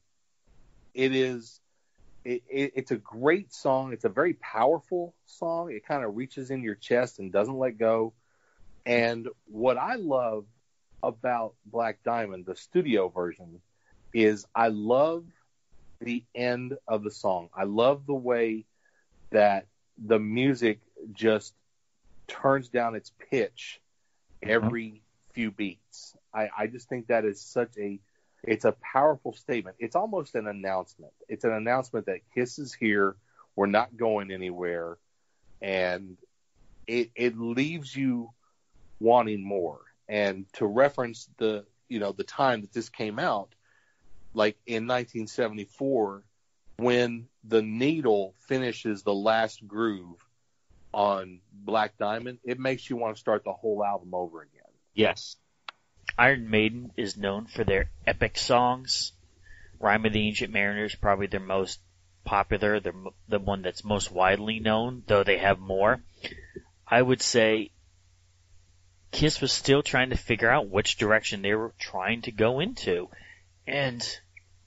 it is it, it, it's a great song. It's a very powerful song. It kind of reaches in your chest and doesn't let go. And what I love about Black Diamond, the studio version, is I love the end of the song. I love the way that the music just turns down its pitch every mm-hmm. few beats. I, I just think that is such a, it's a powerful statement. It's almost an announcement. It's an announcement that KISS is here. We're not going anywhere. And it it leaves you wanting more. And to reference the, you know, the time that this came out, like in nineteen seventy-four, when the needle finishes the last groove on Black Diamond, it makes you want to start the whole album over again. Yes. Iron Maiden is known for their epic songs. Rime of the Ancient Mariner is probably their most popular, their, the one that's most widely known, though they have more. I would say KISS was still trying to figure out which direction they were trying to go into. And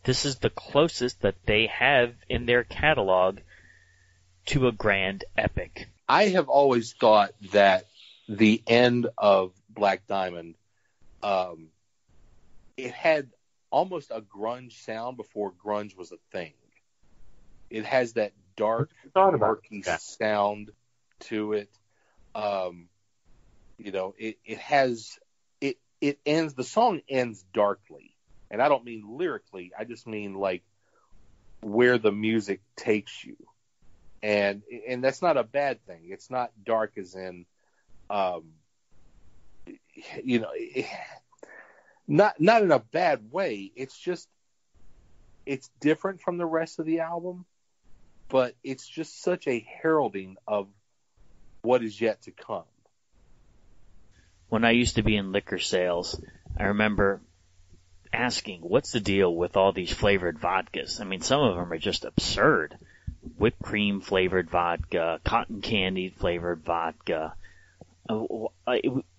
this is the closest that they have in their catalog to a grand epic. I have always thought that the end of Black Diamond, um, it had almost a grunge sound before grunge was a thing. It has that dark, murky that. sound to it. Um, You know, it, it has, it, it ends, the song ends darkly. And I don't mean lyrically, I just mean like where the music takes you. And and that's not a bad thing. It's not dark as in, um, you know, it, Not not in a bad way. It's just, it's different from the rest of the album, but it's just such a heralding of what is yet to come. When I used to be in liquor sales, I remember asking, what's the deal with all these flavored vodkas? I mean, some of them are just absurd. Whipped cream flavored vodka, cotton candy flavored vodka.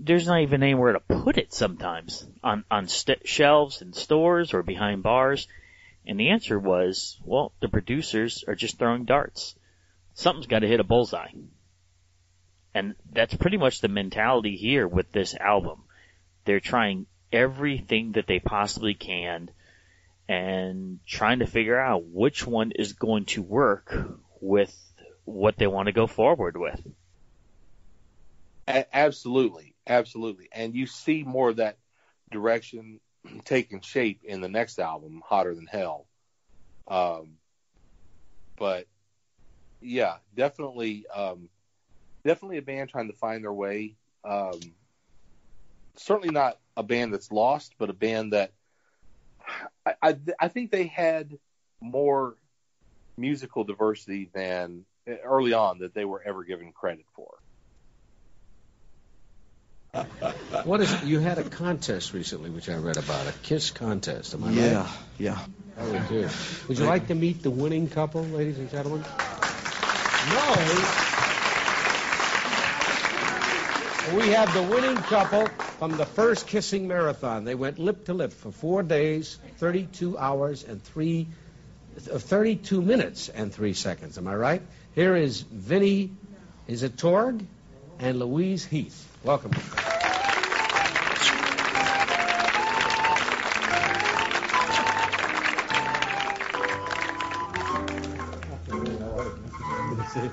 There's not even anywhere to put it sometimes on, on st- shelves in stores or behind bars. And the answer was, well, the producers are just throwing darts. Something's got to hit a bullseye. And that's pretty much the mentality here with this album. They're trying everything that they possibly can and trying to figure out which one is going to work with what they want to go forward with. Absolutely. Absolutely. And you see more of that direction taking shape in the next album, Hotter Than Hell. Um, but, yeah, definitely... Um, Definitely a band trying to find their way. Um, certainly not a band that's lost, but a band that I, I, I think they had more musical diversity than early on that they were ever given credit for. What is you had a contest recently, which I read about, a KISS contest? Am I yeah, right? Yeah, yeah. Would do. Would you like to meet the winning couple, ladies and gentlemen? No. We have the winning couple from the first kissing marathon. They went lip to lip for four days, thirty-two hours and three, thirty-two minutes and three seconds. Am I right? Here is Vinnie, is it Torg, and Louise Heath. Welcome.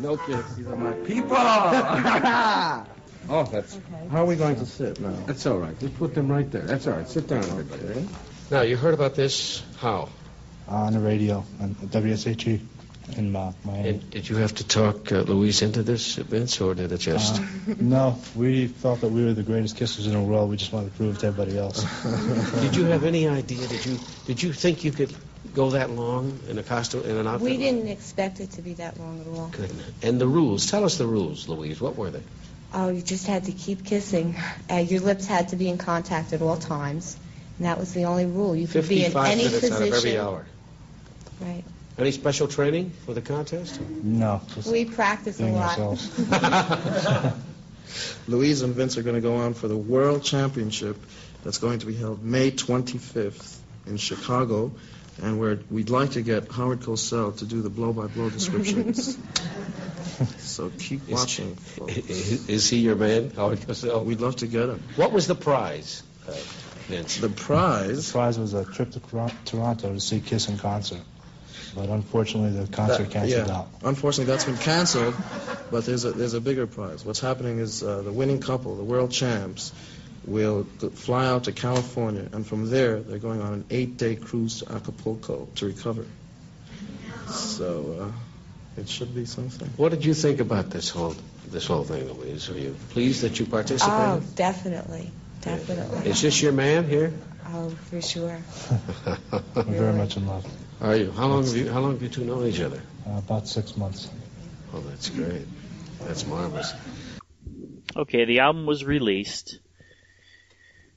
No kiss. These are my people. Oh, that's... Okay. How are we going to sit now? That's all right. Just put them right there. That's all right. Sit down, everybody. Okay. Now, you heard about this how? Uh, on the radio, on W S H E in uh, Miami. And did you have to talk uh, Louise into this, Vince, or did it just... Uh, no, we felt that we were the greatest kissers in the world. We just wanted to prove to everybody else. Did you have any idea? Did you Did you think you could go that long in a costume, in an outfit? We didn't long? expect it to be that long at all. Good. And the rules. Tell us the rules, Louise. What were they? Oh, you just had to keep kissing. Uh, your lips had to be in contact at all times, and that was the only rule. You could be in any position. fifty-five minutes out of every hour. Right. Any special training for the contest? No. We practice a lot. Louise and Vince are going to go on for the World Championship that's going to be held May twenty-fifth in Chicago, and we're, we'd like to get Howard Cosell to do the blow-by-blow descriptions. So keep watching. Is, is, is he your man? Howard Cosell? We'd love to get him. What was the prize, uh, Vince? The prize? The prize was a trip to Toronto to see Kiss in concert. But unfortunately, the concert that, canceled yeah. out. Unfortunately, that's been canceled, but there's a, there's a bigger prize. What's happening is uh, the winning couple, the world champs, will fly out to California, and from there, they're going on an eight-day cruise to Acapulco to recover. So... Uh, It should be something. What did you think about this whole this whole thing, Louise? Are you pleased that you participated? Oh, definitely, definitely. Yeah. Is this your man here? Oh, for sure. We're really? very much in love. Are you? How long that's, have you? How long have you two known each other? Uh, about six months. Oh, that's great. That's marvelous. Okay, the album was released,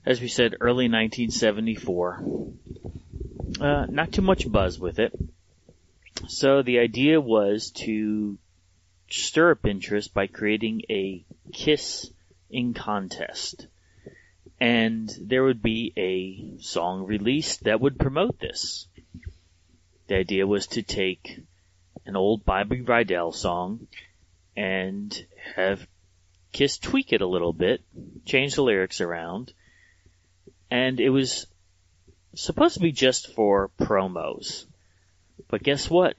as we said, early nineteen seventy-four. Uh, not too much buzz with it. So the idea was to stir up interest by creating a kissing contest. And there would be a song released that would promote this. The idea was to take an old Bobby Rydell song and have Kiss tweak it a little bit, change the lyrics around. And it was supposed to be just for promos. But guess what?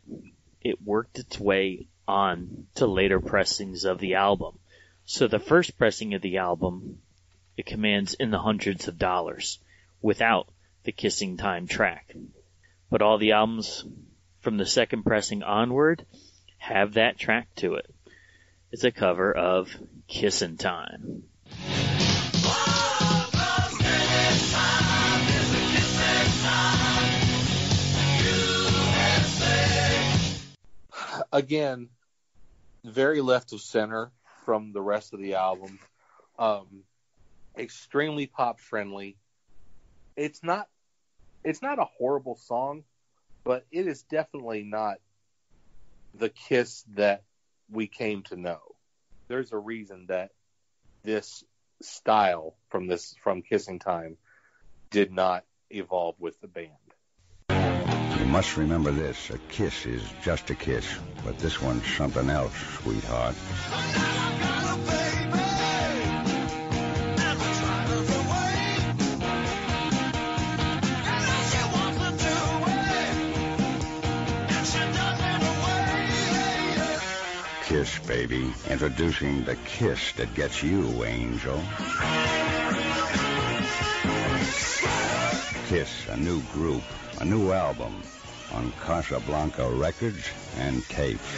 It worked its way on to later pressings of the album. So the first pressing of the album, it commands in the hundreds of dollars without the Kissing Time track. But all the albums from the second pressing onward have that track to it. It's a cover of Kissin' Time. Oh, again, very left of center from the rest of the album. Um, extremely pop friendly. It's not, it's not a horrible song, but it is definitely not the KISS that we came to know. There's a reason that this style from this from Kissing Time did not evolve with the band. You must remember this, a kiss is just a kiss, but this one's something else, sweetheart. Kiss, baby. Introducing the kiss that gets you, angel. Kiss, a new group, a new album on Casablanca records and tapes.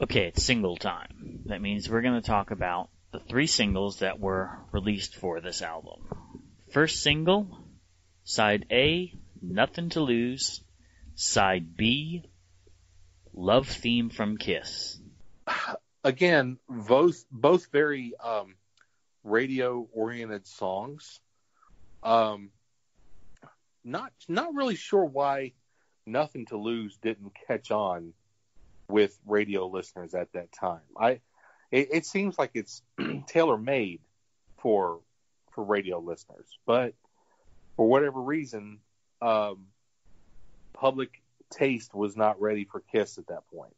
Okay, it's single time. That means we're going to talk about the three singles that were released for this album. First single, side A, Nothing to Lose. Side B, Love Theme from KISS. Again, both both very um, radio-oriented songs. Um, not not really sure why Nothing to Lose didn't catch on with radio listeners at that time. I it, it seems like it's tailor-made for for radio listeners, but for whatever reason, um, public taste was not ready for KISS at that point.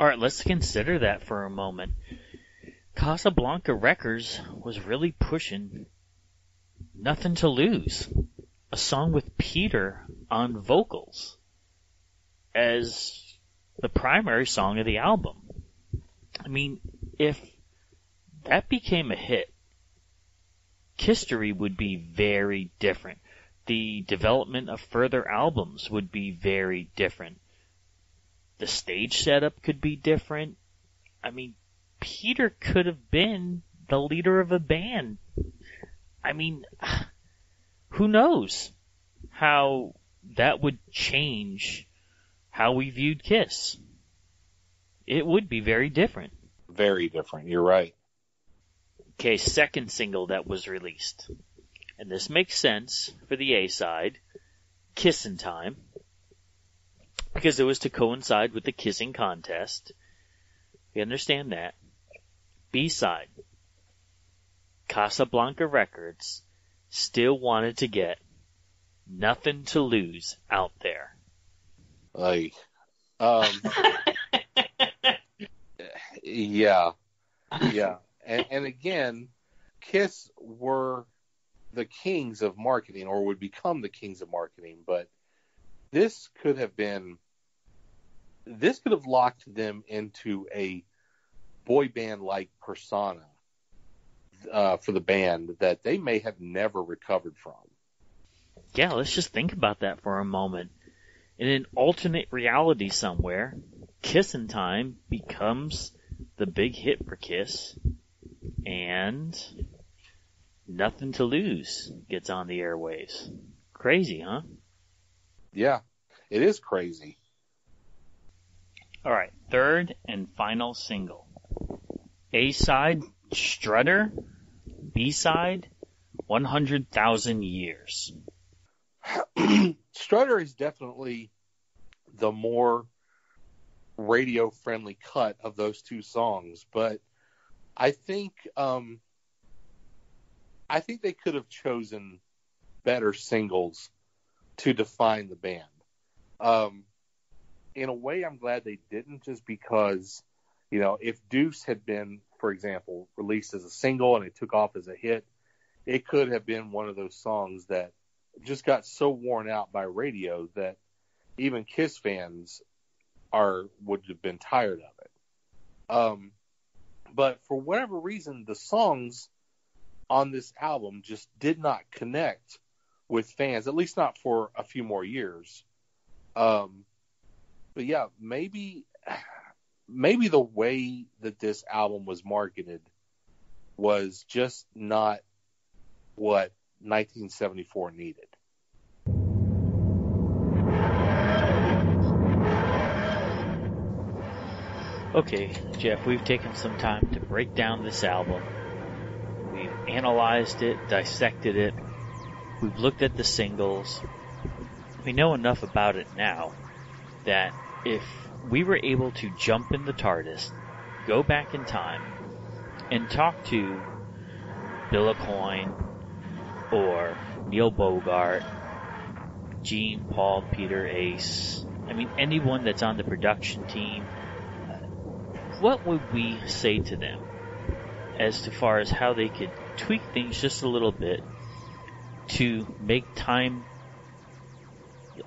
All right, let's consider that for a moment. Casablanca Records was really pushing Nothing to Lose, a song with Peter on vocals, as the primary song of the album. I mean, if that became a hit, history would be very different. The development of further albums would be very different. The stage setup could be different. I mean, Peter could have been the leader of a band. I mean, who knows how that would change how we viewed KISS. It would be very different. Very different, you're right. Okay, second single that was released. And this makes sense for the A-side, Kissin' Time, because it was to coincide with the kissing contest. We understand that. B-side, Casablanca Records still wanted to get Nothing to Lose out there. Like, um, yeah, yeah, and, and again, KISS were the kings of marketing, or would become the kings of marketing, but this could have been, this could have locked them into a boy band like persona uh, for the band that they may have never recovered from. Yeah, let's just think about that for a moment. In an alternate reality somewhere, Kissin' Time becomes the big hit for KISS, and Nothing to Lose gets on the airwaves. Crazy, huh? Yeah, it is crazy. All right, third and final single. A-side, Strutter. B-side, one hundred thousand years. Strutter is definitely the more radio-friendly cut of those two songs, but I think um, I think they could have chosen better singles to define the band. Um, in a way, I'm glad they didn't, just because, you know, if Deuce had been, for example, released as a single and it took off as a hit, it could have been one of those songs that just got so worn out by radio that even KISS fans are would have been tired of it. Um, but for whatever reason, the songs on this album just did not connect with fans, at least not for a few more years. Um, but yeah, maybe maybe the way that this album was marketed was just not what nineteen seventy-four needed. Okay, Jeff, we've taken some time to break down this album. We've analyzed it, dissected it. We've looked at the singles. We know enough about it now that if we were able to jump in the TARDIS, go back in time, and talk to Bill O'Coin or Neil Bogart, Gene, Paul, Peter, Ace, I mean, anyone that's on the production team, what would we say to them as to far as how they could tweak things just a little bit to make time,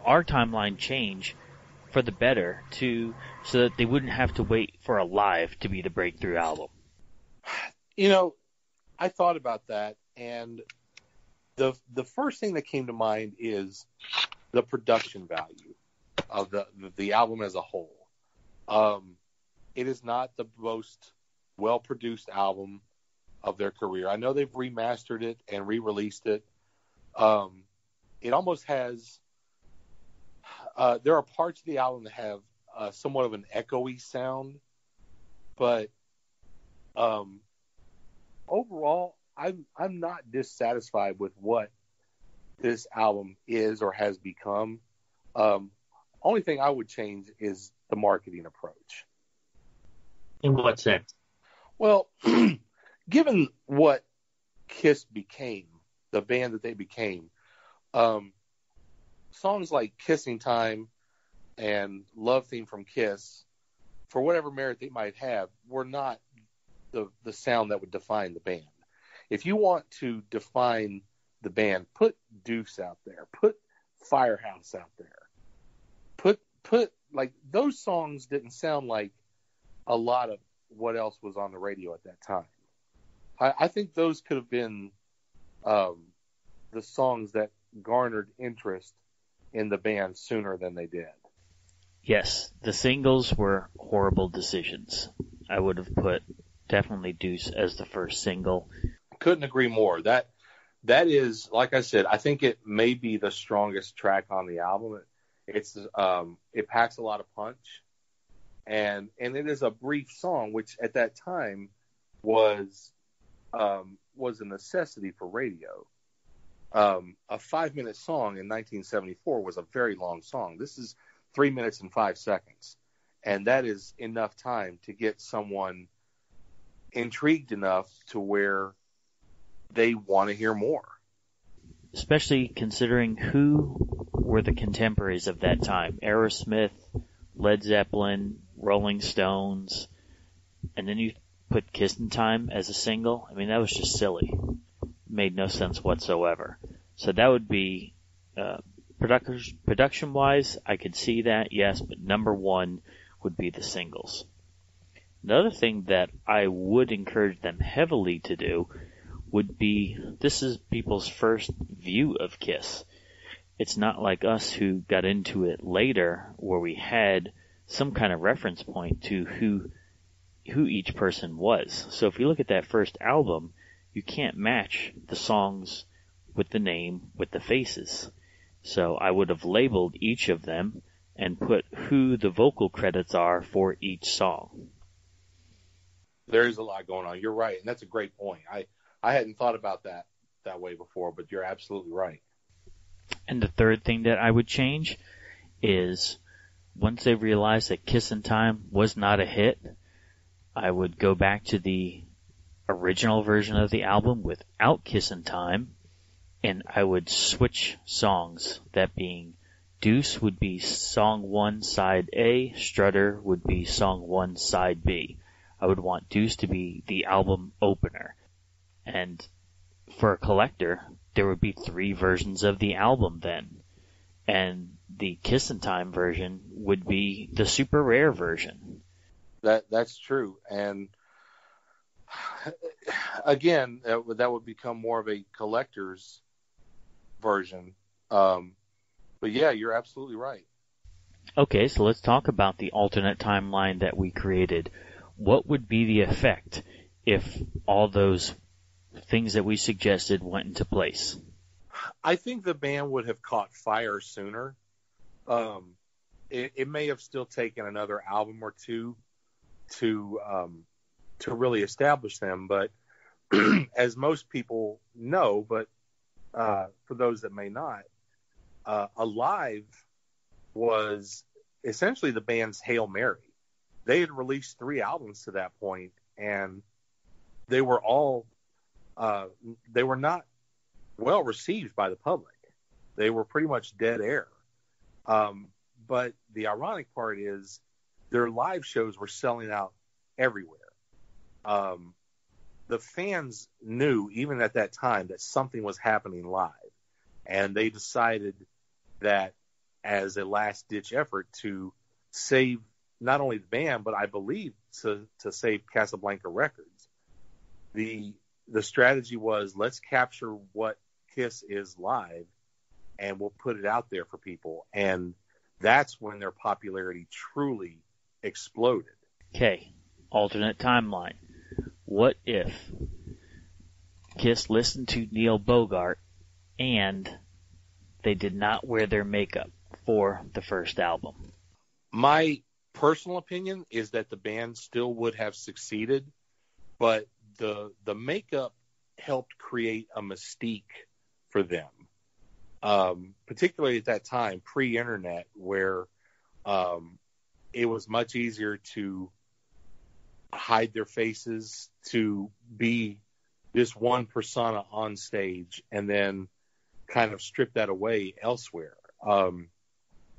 our timeline change for the better, to so that they wouldn't have to wait for Alive to be the breakthrough album? You know, I thought about that, and the the first thing that came to mind is the production value of the the album as a whole. Um, it is not the most well-produced album of their career. I know they've remastered it and re-released it. Um, it almost has... Uh, there are parts of the album that have uh, somewhat of an echoey sound, but um, overall, I'm I'm not dissatisfied with what this album is or has become. Um, only thing I would change is the marketing approach. In what sense? Well, given what KISS became, the band that they became, um, songs like Kissing Time and Love Theme from KISS, for whatever merit they might have, were not the the sound that would define the band. If you want to define the band, put Deuce out there, put Firehouse out there, put put like those songs didn't sound like a lot of what else was on the radio at that time. I, I think those could have been um, the songs that garnered interest in the band sooner than they did. Yes, the singles were horrible decisions. I would have put definitely Deuce as the first single. Couldn't agree more. That that is, like I said, I think it may be the strongest track on the album. It, it's um, it packs a lot of punch, and and it is a brief song, which at that time was um, was a necessity for radio. Um, a five-minute song in nineteen seventy-four was a very long song. This is three minutes and five seconds, and that is enough time to get someone intrigued enough to where they want to hear more. Especially considering who were the contemporaries of that time. Aerosmith, Led Zeppelin, Rolling Stones, and then you put Kissin' Time as a single. I mean, that was just silly. Made no sense whatsoever. So that would be uh, production production wise, I could see that, yes, but number one would be the singles. Another thing that I would encourage them heavily to do would be, this is people's first view of KISS. It's not like us who got into it later where we had some kind of reference point to who who each person was. So if you look at that first album, you can't match the songs with the name, with the faces. So I would have labeled each of them and put who the vocal credits are for each song. There is a lot going on. You're right, and that's a great point. I, I hadn't thought about that that way before, but you're absolutely right. And the third thing that I would change is, once they realized that Kissin' Time was not a hit, I would go back to the original version of the album without Kissin' Time, and I would switch songs, that being Deuce would be song one side A, Strutter would be song one side B. I would want Deuce to be the album opener, and for a collector there would be three versions of the album then, and the Kissin' Time version would be the super rare version. That that's true, and again, that would, that would become more of a collector's version. Um, but yeah, you're absolutely right. Okay, so let's talk about the alternate timeline that we created. What would be the effect if all those things that we suggested went into place? I think the band would have caught fire sooner. Um, it, it may have still taken another album or two to um, to really establish them. But as most people know, but uh, for those that may not, uh, Alive was essentially the band's Hail Mary. They had released three albums to that point, and they were all uh, they were not well received by the public. They were pretty much dead air. Um, but the ironic part is their live shows were selling out everywhere. Um, the fans knew, even at that time, that something was happening live. And they decided that as a last-ditch effort to save not only the band, but I believe to, to save Casablanca Records, the the strategy was, let's capture what KISS is live and we'll put it out there for people. And that's when their popularity truly exploded. Okay, alternate timeline. What if KISS listened to Neil Bogart and they did not wear their makeup for the first album? My personal opinion is that the band still would have succeeded, but the the makeup helped create a mystique for them. Um, particularly at that time, pre-internet, where um, it was much easier to hide their faces, to be this one persona on stage, and then kind of strip that away elsewhere. Um,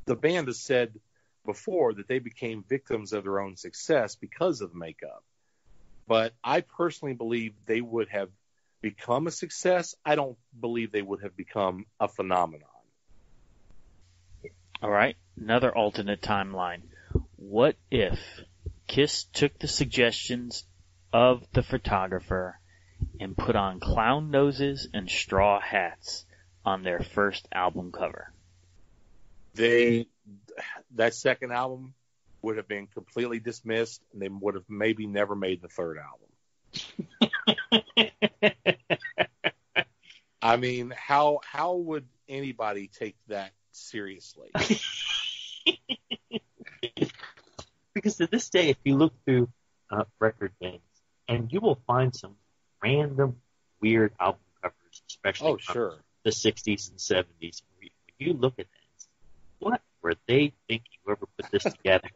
the band has said before that they became victims of their own success because of the makeup. But I personally believe they would have become a success. I don't believe they would have become a phenomenon. All right. Another alternate timeline. What if KISS took the suggestions of the photographer and put on clown noses and straw hats on their first album cover? They, that second album would have been completely dismissed, and they would have maybe never made the third album. I mean, how how would anybody take that seriously? Because to this day, if you look through uh, record bins, and you will find some random weird album covers, especially oh, sure. the sixties and seventies. When you look at this, what were they thinking? Whoever put this together?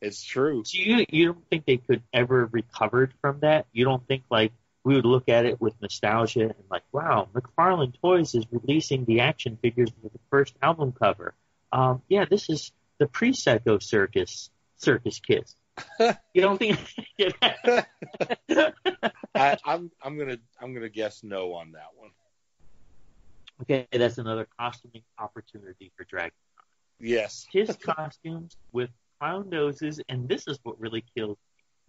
It's true. So you you don't think they could ever recovered from that? You don't think, like, we would look at it with nostalgia and like, wow, McFarlane Toys is releasing the action figures with the first album cover. Um, yeah, this is the pre-Psycho Circus Circus KISS. You don't think? I, I'm I'm gonna I'm gonna guess no on that one. Okay, that's another costuming opportunity for Dragon Con. Yes, KISS costumes with clown noses, and this is what really killed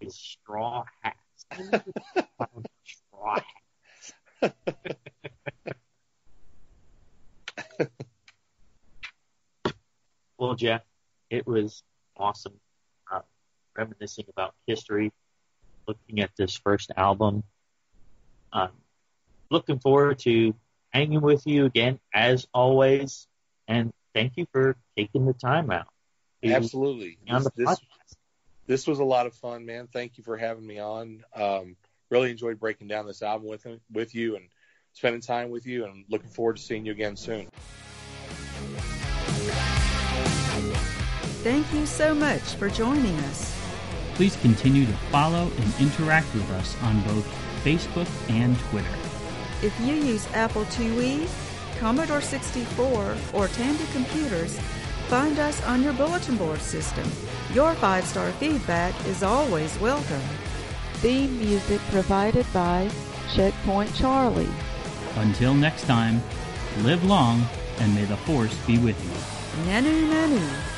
is straw hats. Straw hats. Well, Jeff, it was awesome uh, reminiscing about history, looking at this first album. Um, looking forward to hanging with you again, as always, and thank you for taking the time out. Absolutely. This, this, this was a lot of fun, man. Thank you for having me on. Um, really enjoyed breaking down this album with with you and spending time with you, and looking forward to seeing you again soon. Thank you so much for joining us. Please continue to follow and interact with us on both Facebook and Twitter. If you use Apple IIe, Commodore sixty-four, or Tandy computers, find us on your bulletin board system. Your five-star feedback is always welcome. Theme music provided by Checkpoint Charlie. Until next time, live long and may the force be with you. Nanu Nanu.